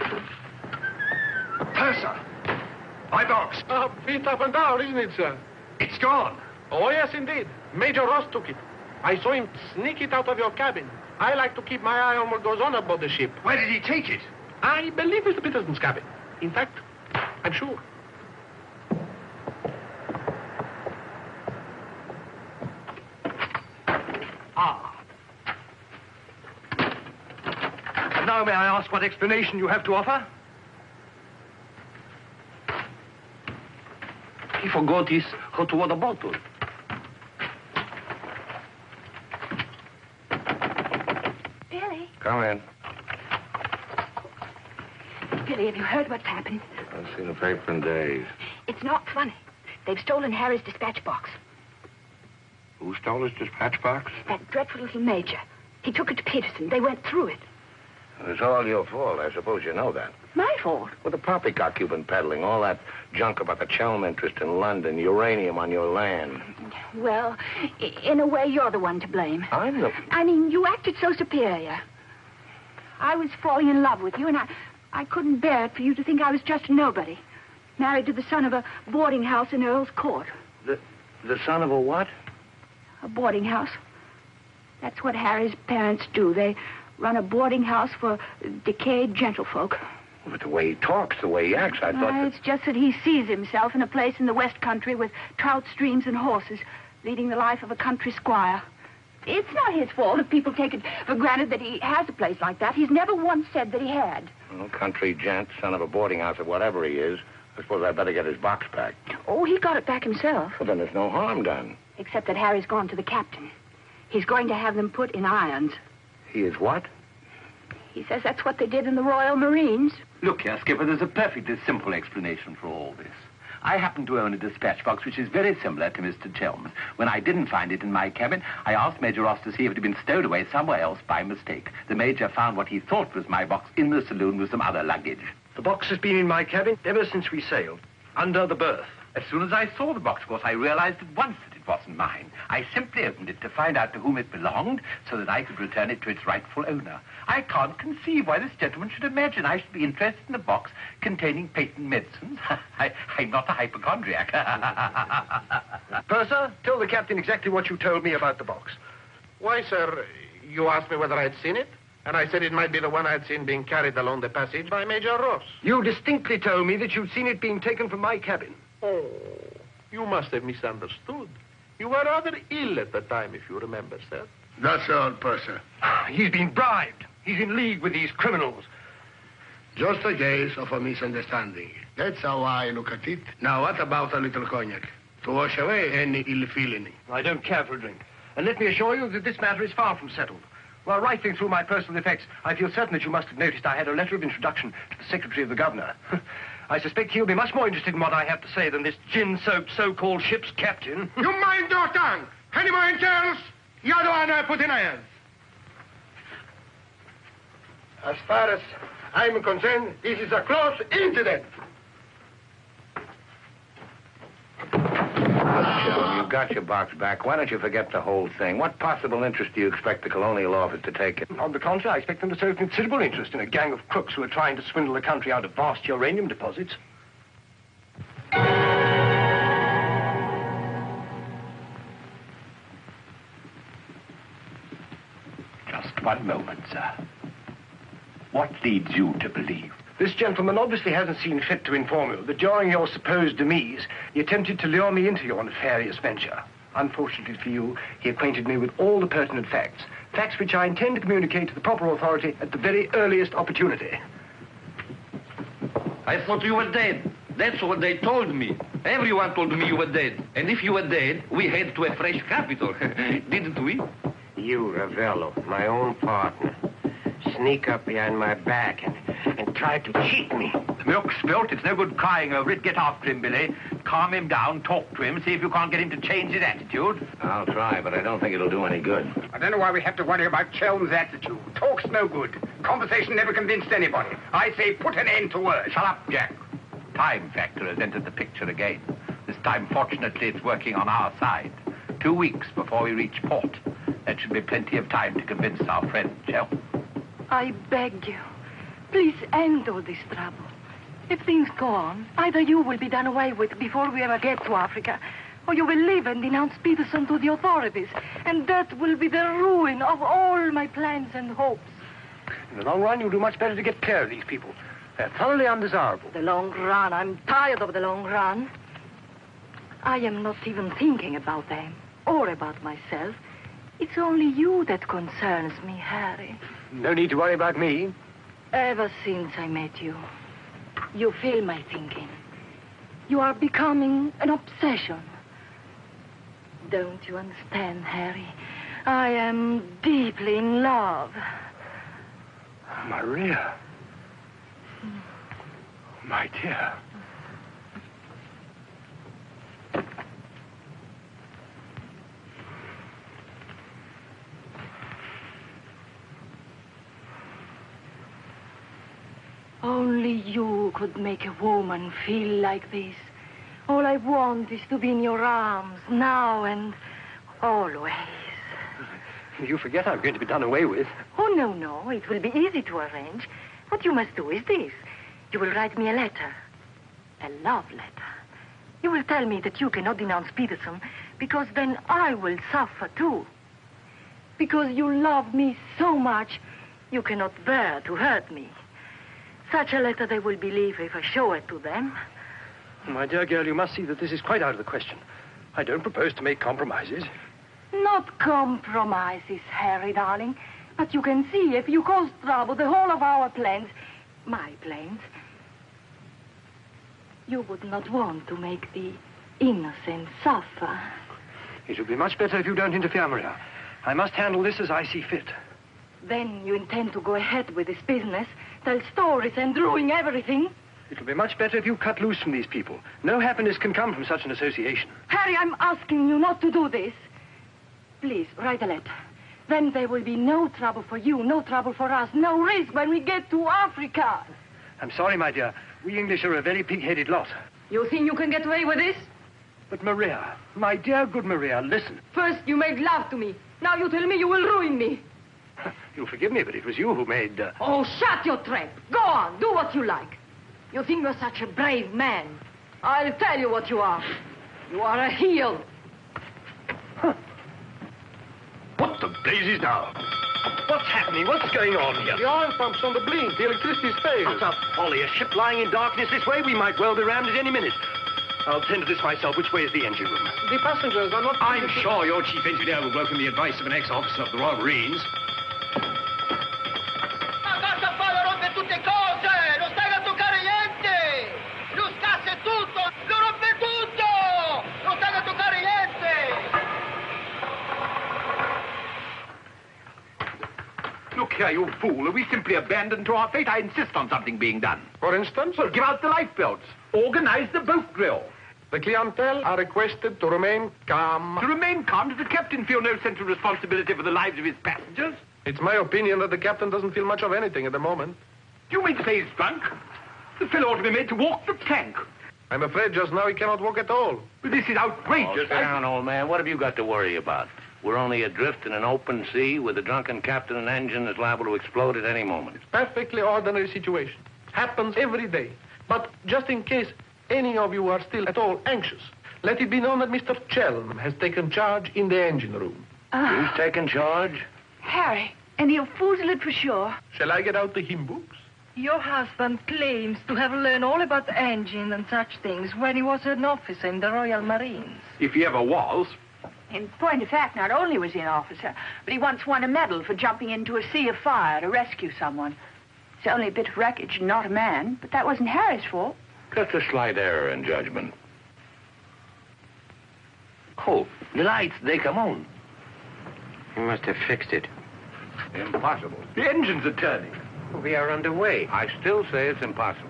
Purser! My box! Oh, it's up and down, isn't it, sir? It's gone! Oh, yes, indeed. Major Ross took it. I saw him sneak it out of your cabin. I like to keep my eye on what goes on aboard the ship. Where did he take it? I believe it's Peterson's cabin. In fact, I'm sure. Ah. And now may I ask what explanation you have to offer? He forgot his hot water bottle. Billy. Come in. Billy, have you heard what's happened? I haven't seen a paper in days. It's not funny. They've stolen Harry's dispatch box. Who stole his dispatch box? That dreadful little major. He took it to Peterson. They went through it. It's all your fault. I suppose you know that. My fault? Well, the poppycock you've been peddling, all that junk about the Chelm interest in London, uranium on your land. Well, in a way, you're the one to blame. I'm the... I mean, you acted so superior. I was falling in love with you, and I couldn't bear it for you to think I was just nobody. Married to the son of a boarding house in Earl's Court. The son of a what? A boarding house. That's what Harry's parents do. They run a boarding house for decayed gentlefolk. But the way he talks, the way he acts, I thought... It's just that he sees himself in a place in the West Country with trout streams and horses, leading the life of a country squire. It's not his fault if people take it for granted that he has a place like that. He's never once said that he had. Well, country gent, son of a boarding house or whatever he is, I suppose I'd better get his box back. Oh, he got it back himself. Well, then there's no harm done. Except that Harry's gone to the captain. He's going to have them put in irons. He is what? He says that's what they did in the Royal Marines. Look here, Skipper, there's a perfectly simple explanation for all this. I happen to own a dispatch box which is very similar to Mr. Chelm's. When I didn't find it in my cabin, I asked Major Ross to see if it had been stowed away somewhere else by mistake. The Major found what he thought was my box in the saloon with some other luggage. The box has been in my cabin ever since we sailed, under the berth. As soon as I saw the box, of course, I realized at once that it wasn't mine. I simply opened it to find out to whom it belonged so that I could return it to its rightful owner. I can't conceive why this gentleman should imagine I should be interested in a box containing patent medicines. I'm not a hypochondriac. Purser, tell the captain exactly what you told me about the box. Why, sir, you asked me whether I'd seen it? And I said it might be the one I'd seen being carried along the passage by Major Ross. You distinctly told me that you'd seen it being taken from my cabin. Oh, you must have misunderstood. You were rather ill at the time, if you remember, sir. That's all, Purser. He's been bribed. He's in league with these criminals. Just a case of a misunderstanding. That's how I look at it. Now, what about a little cognac? To wash away any ill feeling. I don't care for a drink. And let me assure you that this matter is far from settled. While rifling through my personal effects, I feel certain that you must have noticed I had a letter of introduction to the secretary of the governor. I suspect he'll be much more interested in what I have to say than this gin-soaked so-called ship's captain. You mind your tongue! Any more intelligence? You're the one I put in irons. As far as I'm concerned, this is a close incident. Well, you got your box back. Why don't you forget the whole thing? What possible interest do you expect the colonial office to take it? On the contrary, I expect them to show considerable interest in a gang of crooks who are trying to swindle the country out of vast uranium deposits. Just one moment, sir. What leads you to believe? This gentleman obviously hasn't seen fit to inform you that during your supposed demise, he attempted to lure me into your nefarious venture. Unfortunately for you, he acquainted me with all the pertinent facts. Facts which I intend to communicate to the proper authority at the very earliest opportunity. I thought you were dead. That's what they told me. Everyone told me you were dead. And if you were dead, we head to a fresh capital. Didn't we? You, Ravello, my own partner. Sneak up behind my back and try to cheat me. The milk's spilt. It's no good crying over it. Get after him, Billy. Calm him down, talk to him, see if you can't get him to change his attitude. I'll try, but I don't think it'll do any good. I don't know why we have to worry about Chelm's attitude. Talk's no good. Conversation never convinced anybody. I say put an end to words. Shut up, Jack. Time factor has entered the picture again. This time, fortunately, it's working on our side. 2 weeks before we reach port. That should be plenty of time to convince our friend, Chelm. I beg you, please end all this trouble. If things go on, either you will be done away with before we ever get to Africa, or you will leave and denounce Peterson to the authorities, and that will be the ruin of all my plans and hopes. In the long run, you'll do much better to get clear of these people. They're thoroughly undesirable. The long run. I'm tired of the long run. I am not even thinking about them, or about myself. It's only you that concerns me, Harry. No need to worry about me. Ever since I met you, you fill my thinking. You are becoming an obsession. Don't you understand, Harry? I am deeply in love. Maria. My dear. Only you could make a woman feel like this. All I want is to be in your arms, now and always. You forget I'm going to be done away with. Oh, no, no. It will be easy to arrange. What you must do is this. You will write me a letter, a love letter. You will tell me that you cannot denounce Peterson, because then I will suffer too. Because you love me so much, you cannot bear to hurt me. Such a letter they will believe if I show it to them. My dear girl, you must see that this is quite out of the question. I don't propose to make compromises. Not compromises, Harry, darling. But you can see, if you cause trouble, the whole of our plans, my plans, you would not want to make the innocent suffer. It would be much better if you don't interfere, Maria. I must handle this as I see fit. Then you intend to go ahead with this business, tell stories and ruin everything? It'll be much better if you cut loose from these people. No happiness can come from such an association. Harry, I'm asking you not to do this. Please, write a letter. Then there will be no trouble for you, no trouble for us, no risk when we get to Africa. I'm sorry, my dear. We English are a very pig-headed lot. You think you can get away with this? But Maria, my dear good Maria, listen. First you made love to me. Now you tell me you will ruin me. You'll forgive me, but it was you who made... Oh, shut your trap. Go on, do what you like. You think you're such a brave man. I'll tell you what you are. You are a heel. Huh. What the blazes now? What's happening? What's going on here? The oil pump's on the blink. The electricity's failed. What's up, Polly? A ship lying in darkness this way? We might well be rammed at any minute. I'll tend to this myself. Which way is the engine room? The passengers are not... I'm sure your chief engineer will welcome the advice of an ex-officer of the Royal Marines. Look here, you fool. Are we simply abandoned to our fate? I insist on something being done. For instance? Well, give out the lifebelts. Organize the boat drill. The clientele are requested to remain calm. To remain calm? Does the captain feel no sense of responsibility for the lives of his passengers? It's my opinion that the captain doesn't feel much of anything at the moment. Do you mean to say he's drunk? The fellow ought to be made to walk the plank. I'm afraid just now he cannot walk at all. But this is outrageous. Oh, sit down, old man. What have you got to worry about? We're only adrift in an open sea with a drunken captain and engine that's liable to explode at any moment. It's a perfectly ordinary situation. Happens every day. But just in case any of you are still at all anxious, let it be known that Mr. Chelm has taken charge in the engine room. Who's taken charge? Harry, and he'll foozle it for sure. Shall I get out the hymn books? Your husband claims to have learned all about the engine and such things when he was an officer in the Royal Marines. If he ever was. In point of fact, not only was he an officer, but he once won a medal for jumping into a sea of fire to rescue someone. It's only a bit of wreckage, not a man, but that wasn't Harry's fault. Just a slight error in judgment. Oh, the lights, they come on. He must have fixed it. Impossible. The engines are turning. We are underway. I still say it's impossible.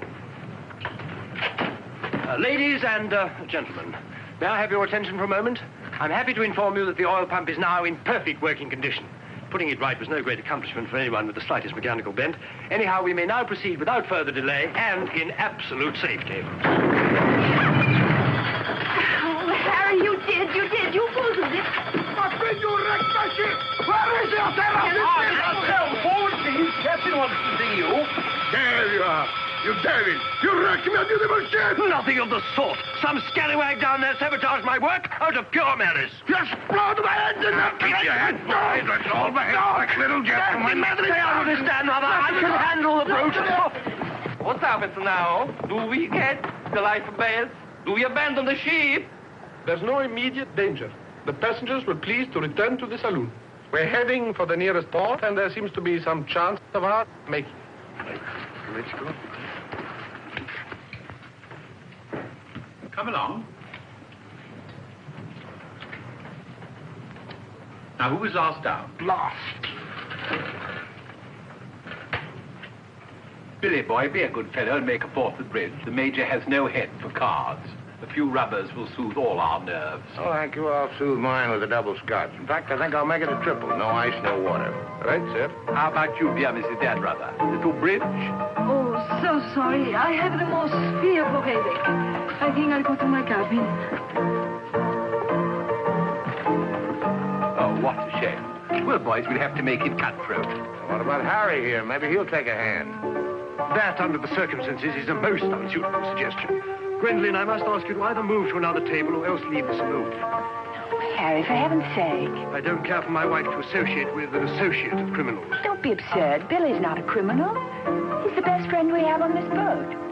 Ladies and gentlemen, may I have your attention for a moment? I'm happy to inform you that the oil pump is now in perfect working condition. Putting it right was no great accomplishment for anyone with the slightest mechanical bent. Anyhow, we may now proceed without further delay and in absolute safety. Oh, Harry, you did. You fooled me. What did you wreck the ship? Where is your terror? Forward, please. Captain wants to see you. There you are. You daring! You wrecked my beautiful ship! Nothing of the sort! Some scallywag down there sabotaged my work out of pure malice! You explode my head in that! Keep your head down! That's all my head, little gentleman! Stay out of this, Dan, mother! I can handle the brute! What happens now? Do we get the life belts? Do we abandon the ship? There's no immediate danger. The passengers were pleased to return to the saloon. We're heading for the nearest port, and there seems to be some chance of our making it. Let's go. Come along. Now, who was last down? Last. Billy boy, be a good fellow and make a fourth at bridge. The Major has no head for cards. A few rubbers will soothe all our nerves. Oh, thank you. I'll soothe mine with a double scotch. In fact, I think I'll make it a triple. No ice, no water. All right, sir. How about you, dear Mrs. Dannreuther? Little bridge? Oh, so sorry. I have the most fearful headache. I think I'll go to my cabin. Oh, what a shame. Well, boys, we'll have to make it cutthroat. What about Harry here? Maybe he'll take a hand. That, under the circumstances, is a most unsuitable suggestion. Gwendolen, I must ask you to either move to another table or else leave the saloon. Oh, Harry, for heaven's sake. I don't care for my wife to associate with an associate of criminals. Don't be absurd. Billy's not a criminal. He's the best friend we have on this boat.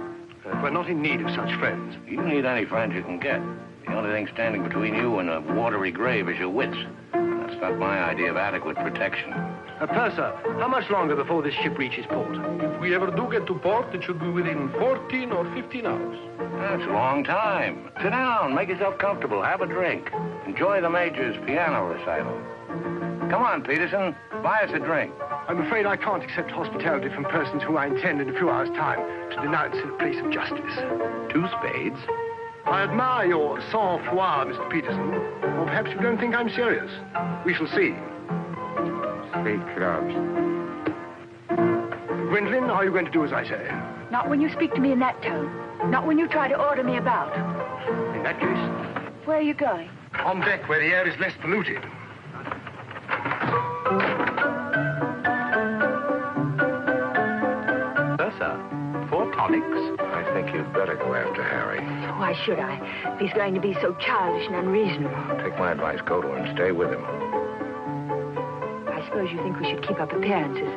We're not in need of such friends. You need any friends you can get. The only thing standing between you and a watery grave is your wits. That's not my idea of adequate protection. Purser, how much longer before this ship reaches port? If we ever do get to port, it should be within 14 or 15 hours. That's a long time. Sit down, make yourself comfortable, have a drink. Enjoy the Major's piano recital. Come on, Peterson, buy us a drink. I'm afraid I can't accept hospitality from persons who I intend in a few hours' time to denounce in a place of justice. Two spades? I admire your sang-froid, Mr. Peterson. Or perhaps you don't think I'm serious. We shall see. Spade clubs. Gwendolen, are you going to do as I say? Not when you speak to me in that tone. Not when you try to order me about. In that case? Where are you going? On deck, where the air is less polluted. I think you'd better go after Harry. Why should I? If he's going to be so childish and unreasonable. Take my advice, go to him. Stay with him. I suppose you think we should keep up appearances.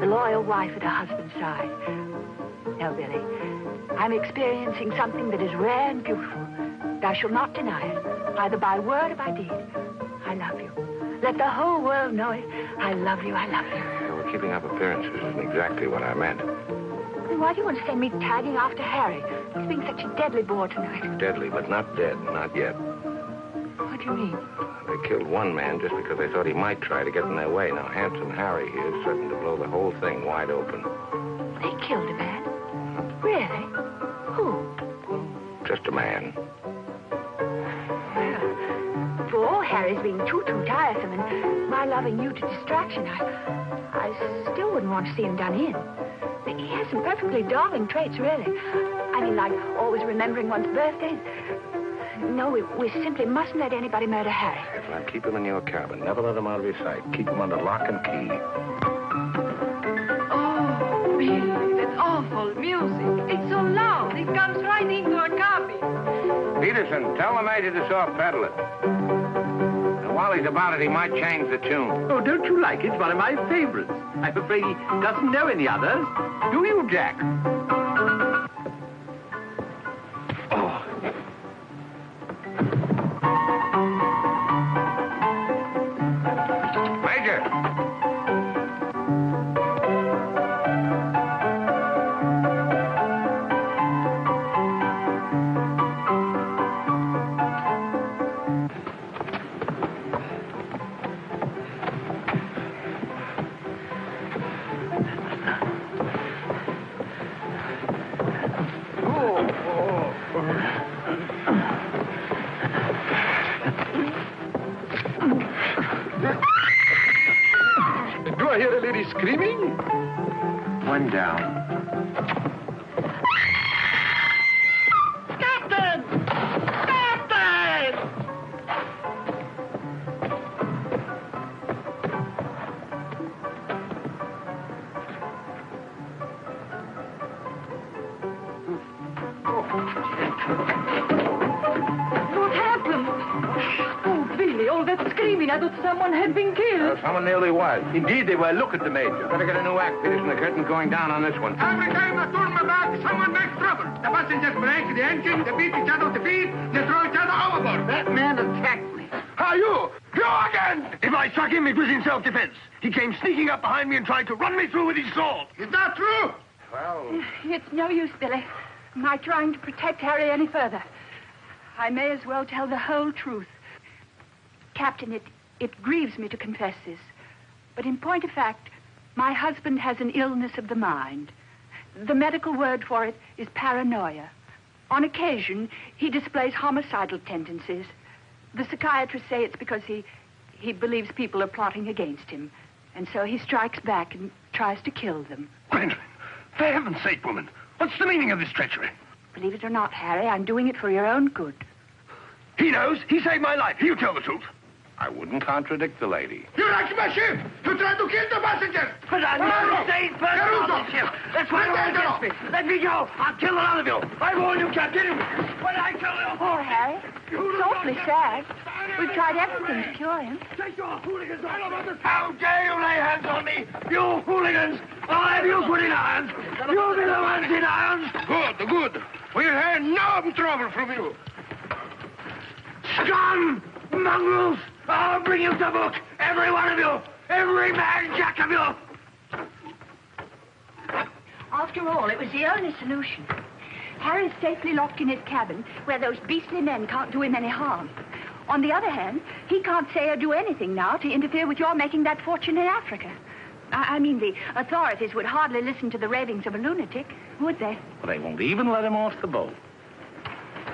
The loyal wife at her husband's side. No, Billy. I'm experiencing something that is rare and beautiful. And I shall not deny it, either by word or by deed. I love you. Let the whole world know it. I love you, I love you. Yeah, well, keeping up appearances isn't exactly what I meant. Why do you want to send me tagging after Harry? He's been such a deadly bore tonight. Deadly, but not dead, not yet. What do you mean? They killed one man just because they thought he might try to get in their way. Now, handsome Harry here is certain to blow the whole thing wide open. They killed a man? Really? Who? Just a man. Well, for all Harry's being too tiresome and my loving you to distraction, I still wouldn't want to see him done in. He has some perfectly darling traits, really. I mean, like always remembering one's birthdays. No, we simply mustn't let anybody murder Harry. If I keep him in your cabin, never let him out of your sight. Keep him under lock and key. Oh, Billy, that awful music. It's so loud. It comes right into our cabin. Peterson, tell the Major to soft pedal it. While he's about it, he might change the tune. Oh, don't you like it? It's one of my favorites. I'm afraid he doesn't know any others. Do you, Jack? Oh. went down. I thought someone had been killed. Someone nearly was. Indeed, they were. Look at the Major. Better get a new act, Peterson. The curtain's going down on this one. Every time I turn my back, someone makes trouble. The passengers break the engine, they beat each other to feet, they throw each other overboard. That man attacked me. How you? You again! If I struck him, it was in self-defense. He came sneaking up behind me and tried to run me through with his sword. Is that true? Well... It's no use, Billy. I'm not trying to protect Harry any further. I may as well tell the whole truth. Captain, It grieves me to confess this, but in point of fact, my husband has an illness of the mind. The medical word for it is paranoia. On occasion, he displays homicidal tendencies. The psychiatrists say it's because he believes people are plotting against him, and so he strikes back and tries to kill them. Gwendolen, for heaven's sake, woman, what's the meaning of this treachery? Believe it or not, Harry, I'm doing it for your own good. He knows. He saved my life. He'll tell the truth. I wouldn't contradict the lady. You wrecked my ship! You tried to kill the passenger! But I'm not the same person on the ship! That's why you against me! Let me go! I'll kill the lot of you! I warn you, Captain! When I kill him! Poor Harry. It's awfully sad. We've tried everything to cure him. Take your hooligans out of. How dare you lay hands on me! You hooligans! I'll have you put in irons! You'll be the ones in irons! Good, good. We'll have no trouble from you. Scum! Mongrels! I'll bring you to book, every one of you, every man jack of you. After all, it was the only solution. Harry's safely locked in his cabin, where those beastly men can't do him any harm. On the other hand, he can't say or do anything now to interfere with your making that fortune in Africa. I mean, the authorities would hardly listen to the ravings of a lunatic, would they? Well, they won't even let him off the boat.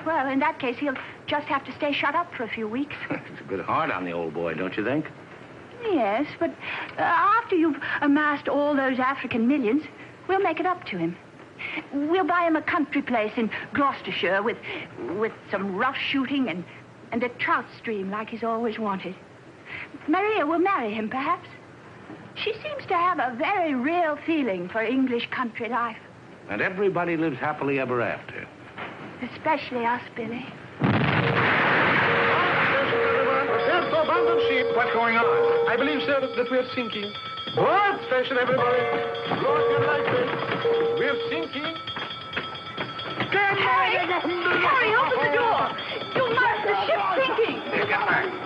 Well, in that case, he'll just have to stay shut up for a few weeks. It's a bit hard on the old boy, don't you think? Yes, but after you've amassed all those African millions, we'll make it up to him. We'll buy him a country place in Gloucestershire with some rough shooting and a trout stream like he's always wanted. Maria will marry him, perhaps. She seems to have a very real feeling for English country life. And everybody lives happily ever after. Especially us, Billy. There's the abandoned ship. What's going on? I believe, sir, that we're sinking. What? Station, everybody. Lord, your life. We're sinking. Harry! Harry, open the door. You must. The ship's sinking. Get back.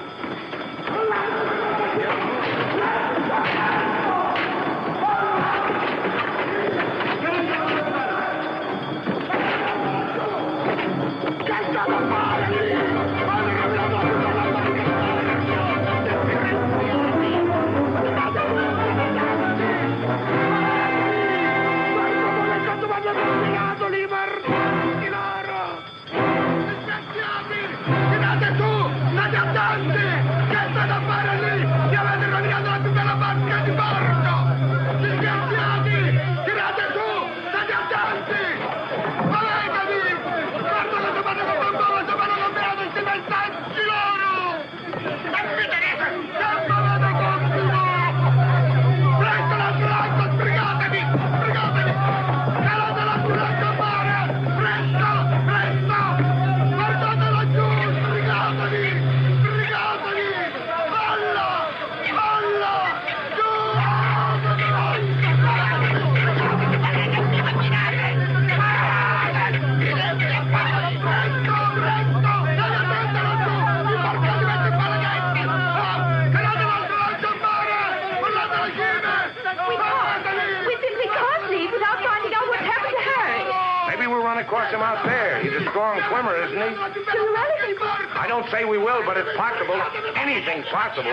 Him out there. He's a strong swimmer, isn't he? I don't say we will, but it's possible. Anything's possible.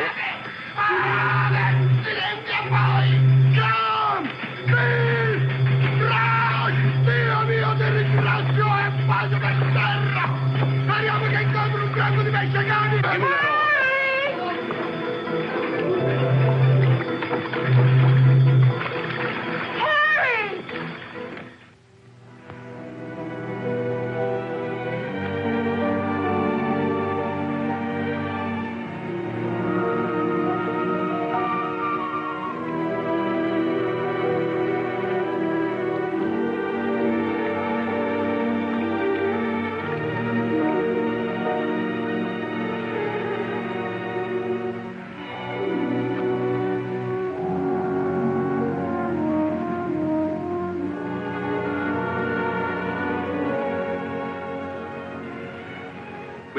Harry!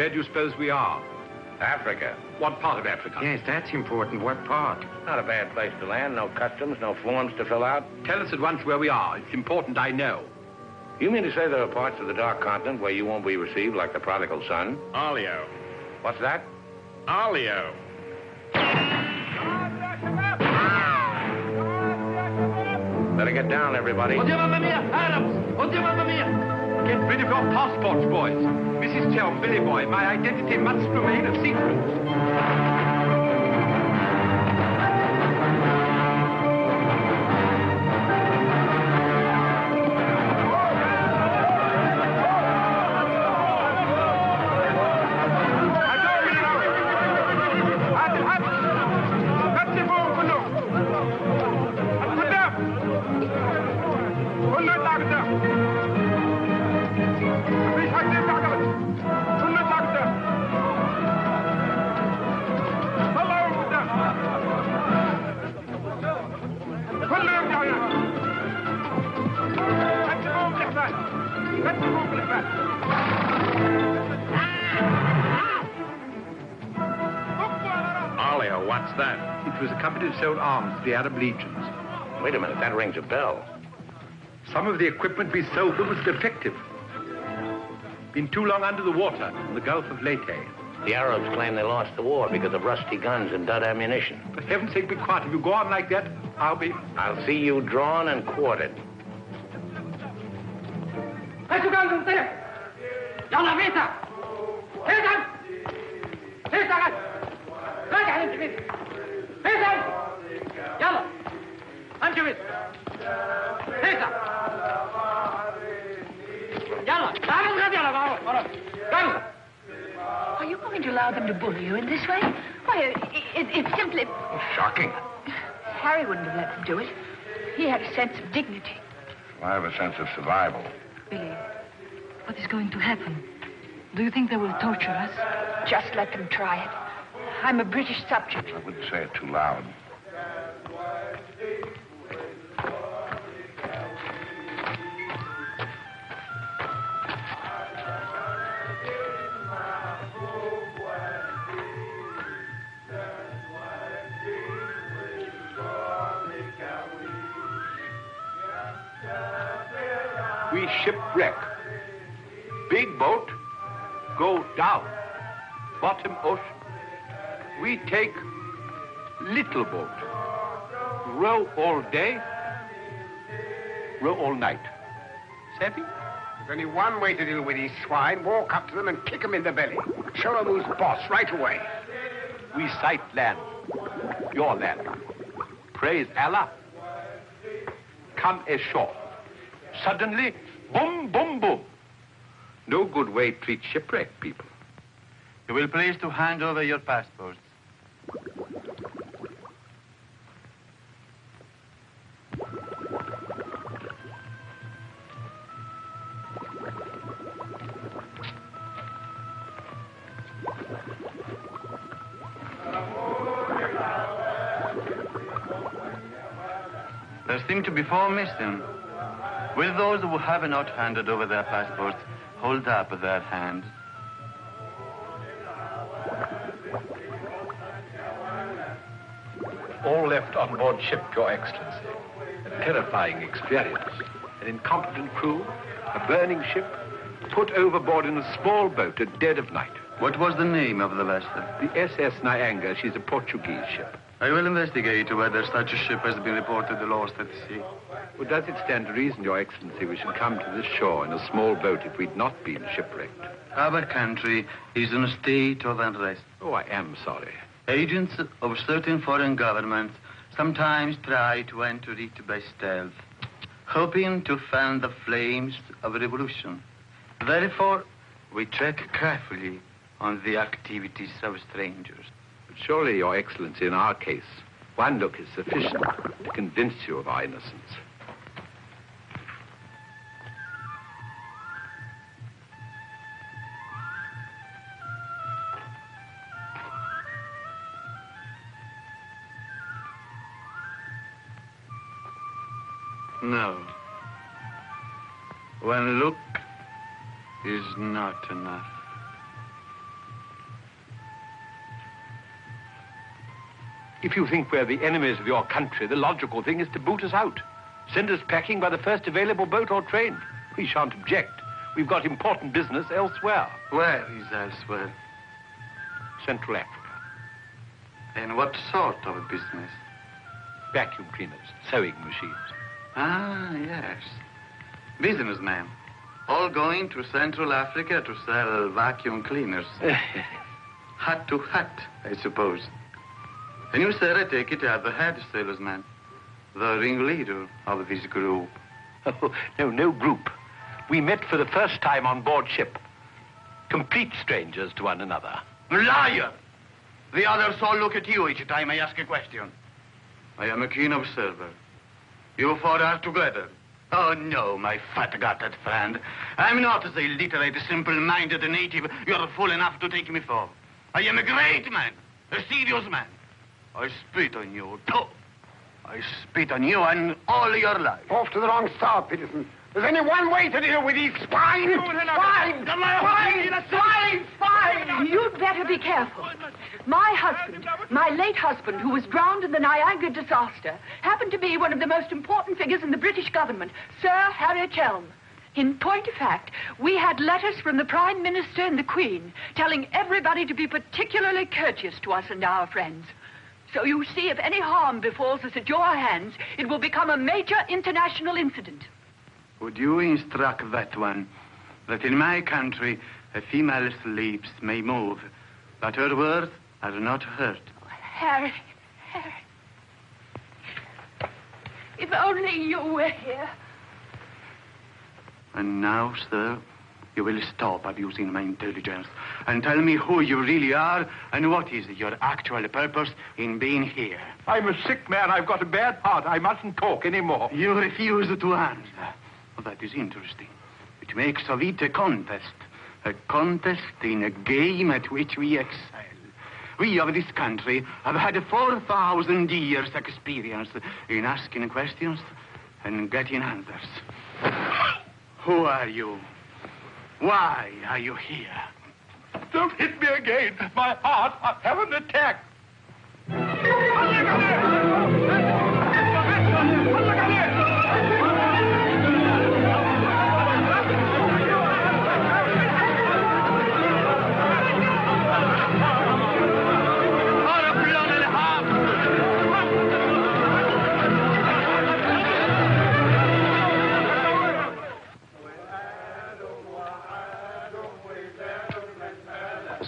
Where do you suppose we are? Africa. What part of Africa? Yes, that's important. What part? Not a bad place to land. No customs, no forms to fill out. Tell us at once where we are. It's important, I know. You mean to say there are parts of the Dark Continent where you won't be received like the prodigal son? Arleo. What's that? Arleo. Better get down, everybody. Arabs! Get rid of your passports, boys. Mrs. Chelm, Billy Boy, my identity must remain a secret. Alia, what's that? It was a company that sold arms to the Arab legions. Wait a minute, that rings a bell. Some of the equipment we sold them was defective. Been too long under the water in the Gulf of Leyte. The Arabs claim they lost the war because of rusty guns and dud ammunition. For heaven's sake, be quiet. If you go on like that, I'll see you drawn and quartered. Are you going to allow them to bully you in this way? Why, it's simply... shocking. Harry wouldn't have let them do it. He had a sense of dignity. Well, I have a sense of survival. Billy, what is going to happen? Do you think they will torture us? Just let them try it. I'm a British subject. I wouldn't say it too loud. We shipwreck. Big boat, go down. Bottom ocean. We take little boat. Row all day, row all night. Savvy? There's only one way to deal with these swine. Walk up to them and kick them in the belly. Show them who's boss right away. We sight land. Your land. Praise Allah. Come ashore. Suddenly, boom, boom, boom. No good way to treat shipwrecked people. You will please to hand over your passports. There seem to be four missing. Will those who have not handed over their passports hold up their hands? All left on board ship, Your Excellency. A terrifying experience. An incompetent crew, a burning ship, put overboard in a small boat at dead of night. What was the name of the vessel? The SS Nyanga. She's a Portuguese ship. I will investigate whether such a ship has been reported lost at sea. Well, does it stand to reason, Your Excellency, we should come to this shore in a small boat if we'd not been shipwrecked? Our country is in a state of unrest. Oh, I am sorry. Agents of certain foreign governments sometimes try to enter it by stealth, hoping to fan the flames of revolution. Therefore, we track carefully on the activities of strangers. But surely, Your Excellency, in our case, one look is sufficient to convince you of our innocence. No. One look is not enough. If you think we're the enemies of your country, the logical thing is to boot us out. Send us packing by the first available boat or train. We shan't object. We've got important business elsewhere. Where is elsewhere? Central Africa. And what sort of business? Vacuum cleaners, sewing machines. Ah, yes. Businessmen. All going to Central Africa to sell vacuum cleaners. Hut to hut, I suppose. And you, sir, I take it, are the head salesman, the ringleader of this group. Oh, no, no group. We met for the first time on board ship. Complete strangers to one another. Liar! The others all look at you each time I ask a question. I am a keen observer. You four are together. Oh, no, my fat-gutted friend. I'm not the illiterate, simple-minded native you're fool enough to take me for. I am a great man, a serious man. I spit on you, too. I spit on you and all your life. Off to the wrong start, Peterson. There's only one way to deal with these swine. Swine! You'd better be careful. My husband, my late husband, who was drowned in the Nyanga disaster, happened to be one of the most important figures in the British government, Sir Harry Chelm. In point of fact, we had letters from the Prime Minister and the Queen telling everybody to be particularly courteous to us and our friends. So you see, if any harm befalls us at your hands, it will become a major international incident. Would you instruct that one, that in my country, a female's lips may move, but her words are not heard? Oh, Harry, Harry. If only you were here. And now, sir, you will stop abusing my intelligence and tell me who you really are and what is your actual purpose in being here. I'm a sick man. I've got a bad heart. I mustn't talk anymore. You refuse to answer. Well, that is interesting. It makes of it a contest in a game at which we excel. We of this country have had 4,000 years' experience in asking questions and getting answers. Who are you? Why are you here? Don't hit me again. My heart, I have an attack.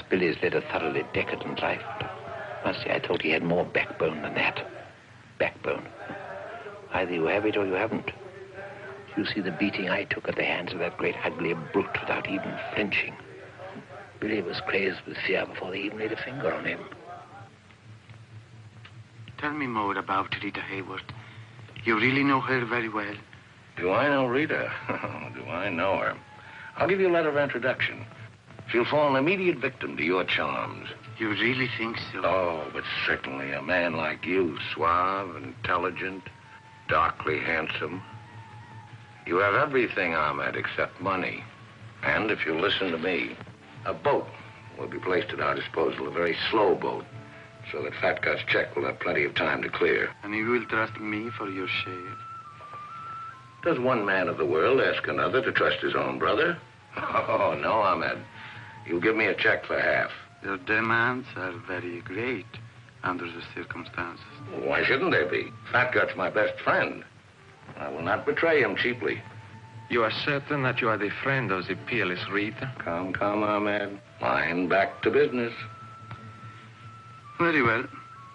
Billy's led a thoroughly decadent life. I must say, I thought he had more backbone than that. Backbone. Either you have it or you haven't. You see the beating I took at the hands of that great ugly brute without even flinching. Billy was crazed with fear before they even laid a finger on him. Tell me more about Rita Hayworth. You really know her very well. Do I know Rita? Do I know her? I'll give you a letter of introduction. She'll fall an immediate victim to your charms. You really think so? Oh, but certainly a man like you, suave, intelligent, darkly handsome. You have everything, Ahmed, except money. And if you listen to me, a boat will be placed at our disposal, a very slow boat, so that Fat Gut's check will have plenty of time to clear. And you will trust me for your share? Does one man of the world ask another to trust his own brother? Oh, no, Ahmed. You'll give me a check for half. Your demands are very great under the circumstances. Why shouldn't they be? Fat Gut's my best friend. I will not betray him cheaply. You are certain that you are the friend of the peerless Rita? Come, come, Ahmed. Mind back to business. Very well.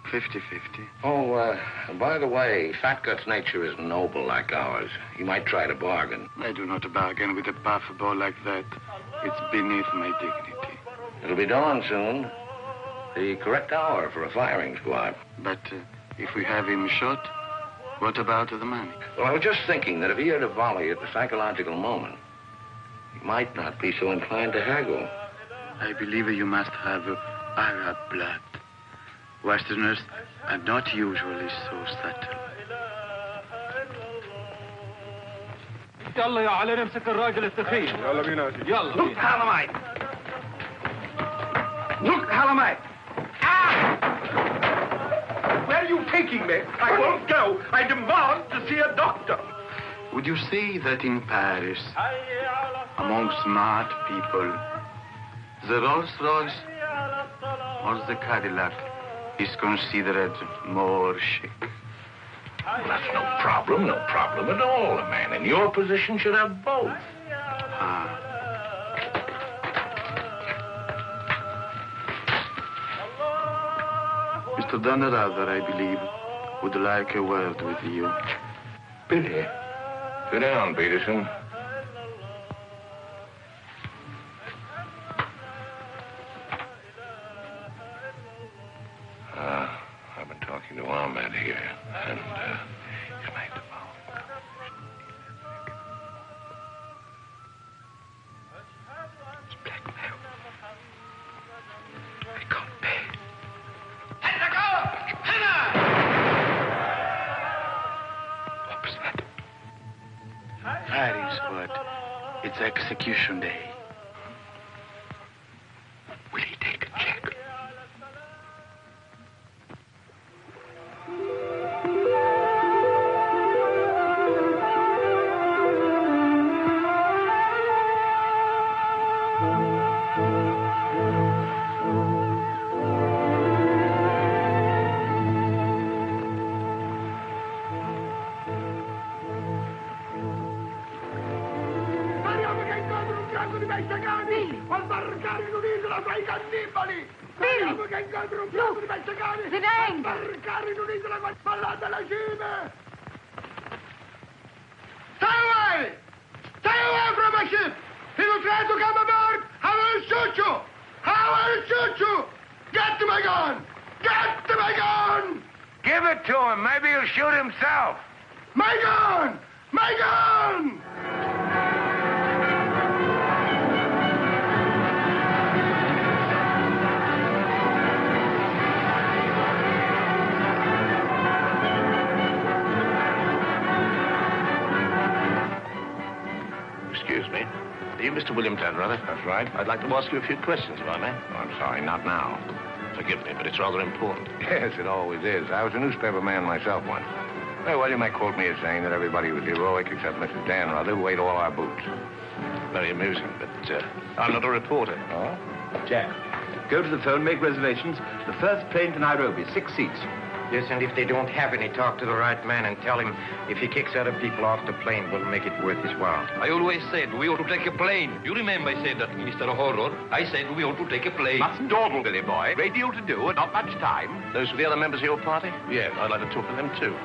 50-50. Oh, by the way, Fat Gut's nature is noble like ours. He might try to bargain. I do not bargain with a puffball like that. It's beneath my dignity. It'll be dawn soon. The correct hour for a firing squad. But if we have him shot, what about the money? Well, I was just thinking that if he had a volley at the psychological moment, he might not be so inclined to haggle. I believe you must have Arab blood. Westerners are not usually so subtle. يلا يا علي نمسك الراجل الثخين. يلا بينا. يلا. Look, Halamite. Look, Halamite. Ah! taking me. I won't go. I demand to see a doctor. Would you say that in Paris, among smart people, the Rolls-Royce or the Cadillac is considered more chic? Well, that's no problem, no problem at all. A man in your position should have both. Ah. Mr. Dannreuther, I believe, would like a word with you. Billy, sit down, Peterson. I've been talking to Ahmed here, and he's made the following. It's blackmail. They can't pay. What was that? Friday's word. It's execution day. Will he take a check? I'd like to ask you a few questions, if I may. Oh, I'm sorry, not now. Forgive me, but it's rather important. Yes, it always is. I was a newspaper man myself once. Very well, you might quote me as saying that everybody was heroic except Mr. Dannreuther, who ate all our boots. Very amusing, but I'm not a reporter. Oh? Jack, go to the phone, make reservations. The first plane to Nairobi, 6 seats. Yes, and if they don't have any, talk to the right man and tell him if he kicks other people off the plane, we'll make it worth his while. I always said we ought to take a plane. You remember I said that, Mr. O'Hara. I said we ought to take a plane. Mustn't dawdle, Billy boy. Great deal to do and not much time. Those are the other members of your party? Yes, I'd like to talk to them too.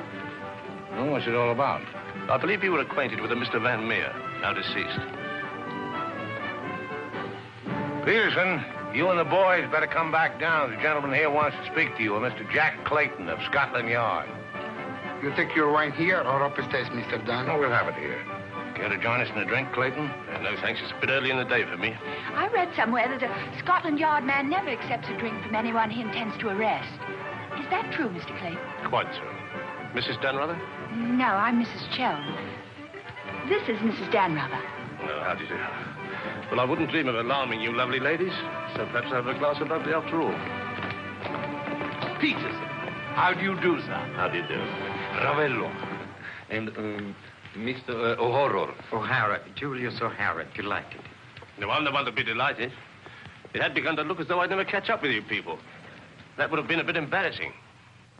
Well, what's it all about? I believe you were acquainted with a Mr. Van Meer, now deceased. Peterson. You and the boys better come back down. The gentleman here wants to speak to you, Mr. Jack Clayton of Scotland Yard. You think you're right here or upstairs, Mr. Dan? No, we'll have it here. Care to join us in a drink, Clayton? No, thanks. It's a bit early in the day for me. I read somewhere that a Scotland Yard man never accepts a drink from anyone he intends to arrest. Is that true, Mr. Clayton? Quite so. Mrs. Dannreuther? No, I'm Mrs. Chelm. This is Mrs. Dannreuther. No, how do you do? Well, I wouldn't dream of alarming you lovely ladies, so perhaps I'll have a glass of lovely after all. Peterson, how do you do, sir? How do you do? Ravello. And Mr. O'Hara. O'Hara, Julius O'Hara, delighted. No, I'm the one to be delighted. It had begun to look as though I'd never catch up with you people. That would have been a bit embarrassing.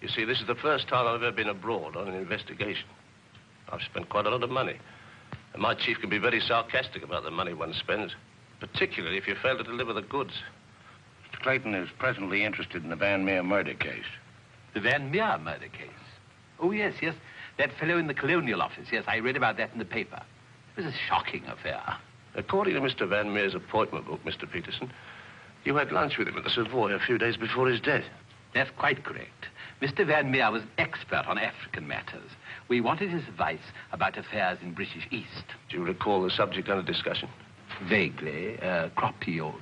You see, this is the first time I've ever been abroad on an investigation. I've spent quite a lot of money. And my chief can be very sarcastic about the money one spends, particularly if you fail to deliver the goods. Mr. Clayton is presently interested in the Van Meer murder case. The Van Meer murder case? Oh, yes, yes. That fellow in the colonial office. Yes, I read about that in the paper. It was a shocking affair. According to Mr. Van Meer's appointment book, Mr. Peterson, you had lunch with him at the Savoy a few days before his death. That's quite correct. Mr. Van Meer was an expert on African matters. We wanted his advice about affairs in British East. Do you recall the subject under discussion? Vaguely, crop yield,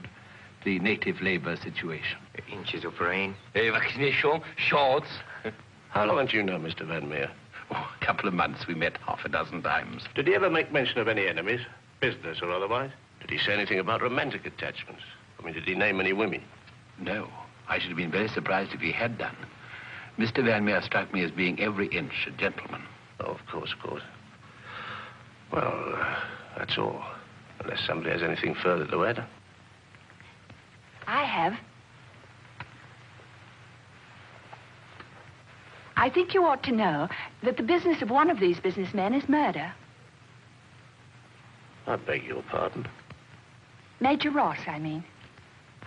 the native labor situation. Inches of rain. Vaccination, shorts. How long do you know Mr. Van Meer? Oh, a couple of months. We met half a dozen times. Did he ever make mention of any enemies, business or otherwise? Did he say anything about romantic attachments? I mean, did he name any women? No. I should have been very surprised if he had done. Mr. Van Meer struck me as being every inch a gentleman. Oh, of course, of course. Well, that's all. Unless somebody has anything further to add. I have. I think you ought to know that the business of one of these businessmen is murder. I beg your pardon? Major Ross, I mean.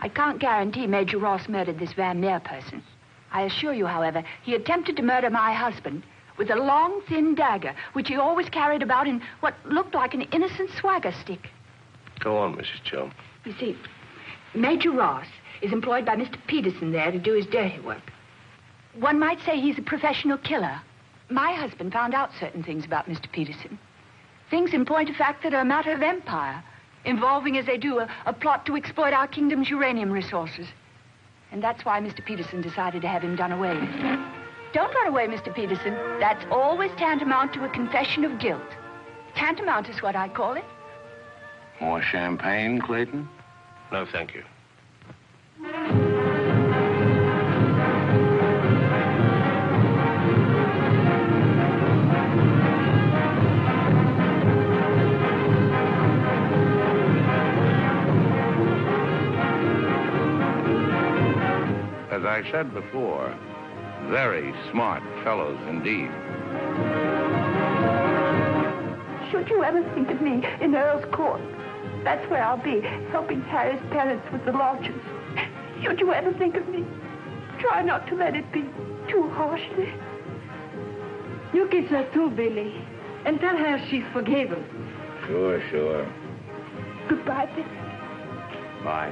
I can't guarantee Major Ross murdered this Van Meer person. I assure you, however, he attempted to murder my husband with a long, thin dagger, which he always carried about in what looked like an innocent swagger stick. Go on, Mrs. Chelm. You see, Major Ross is employed by Mr. Peterson there to do his dirty work. One might say he's a professional killer. My husband found out certain things about Mr. Peterson. Things in point of fact that are a matter of empire, involving, as they do, a plot to exploit our kingdom's uranium resources. And that's why Mr. Peterson decided to have him done away with. Don't run away, Mr. Peterson. That's always tantamount to a confession of guilt. Tantamount is what I call it. More champagne, Clayton? No, thank you. As I said before, very smart fellows indeed. Should you ever think of me in Earl's Court? That's where I'll be, helping Harry's parents with the lodgings. Should you ever think of me? Try not to let it be too harshly. You kiss her too, Billy, and tell her she's forgiven. Sure, sure. Goodbye, Billy. Bye.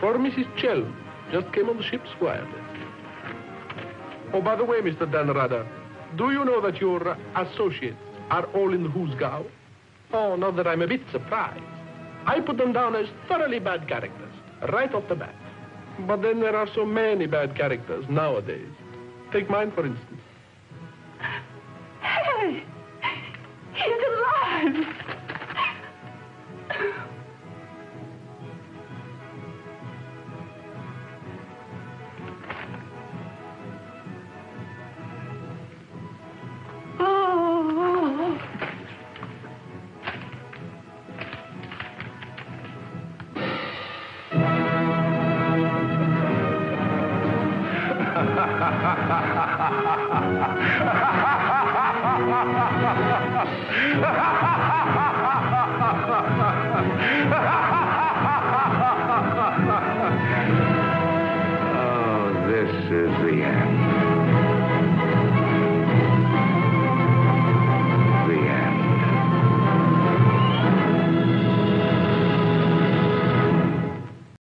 For Mrs. Chelm, just came on the ship's wire. Oh, by the way, Mr. Dannreuther, do you know that your associates are all in the Hoosgow? Oh, not that I'm a bit surprised. I put them down as thoroughly bad characters, right off the bat. But then there are so many bad characters nowadays. Take mine, for instance. Hey! He's alive! Oh, this is the end.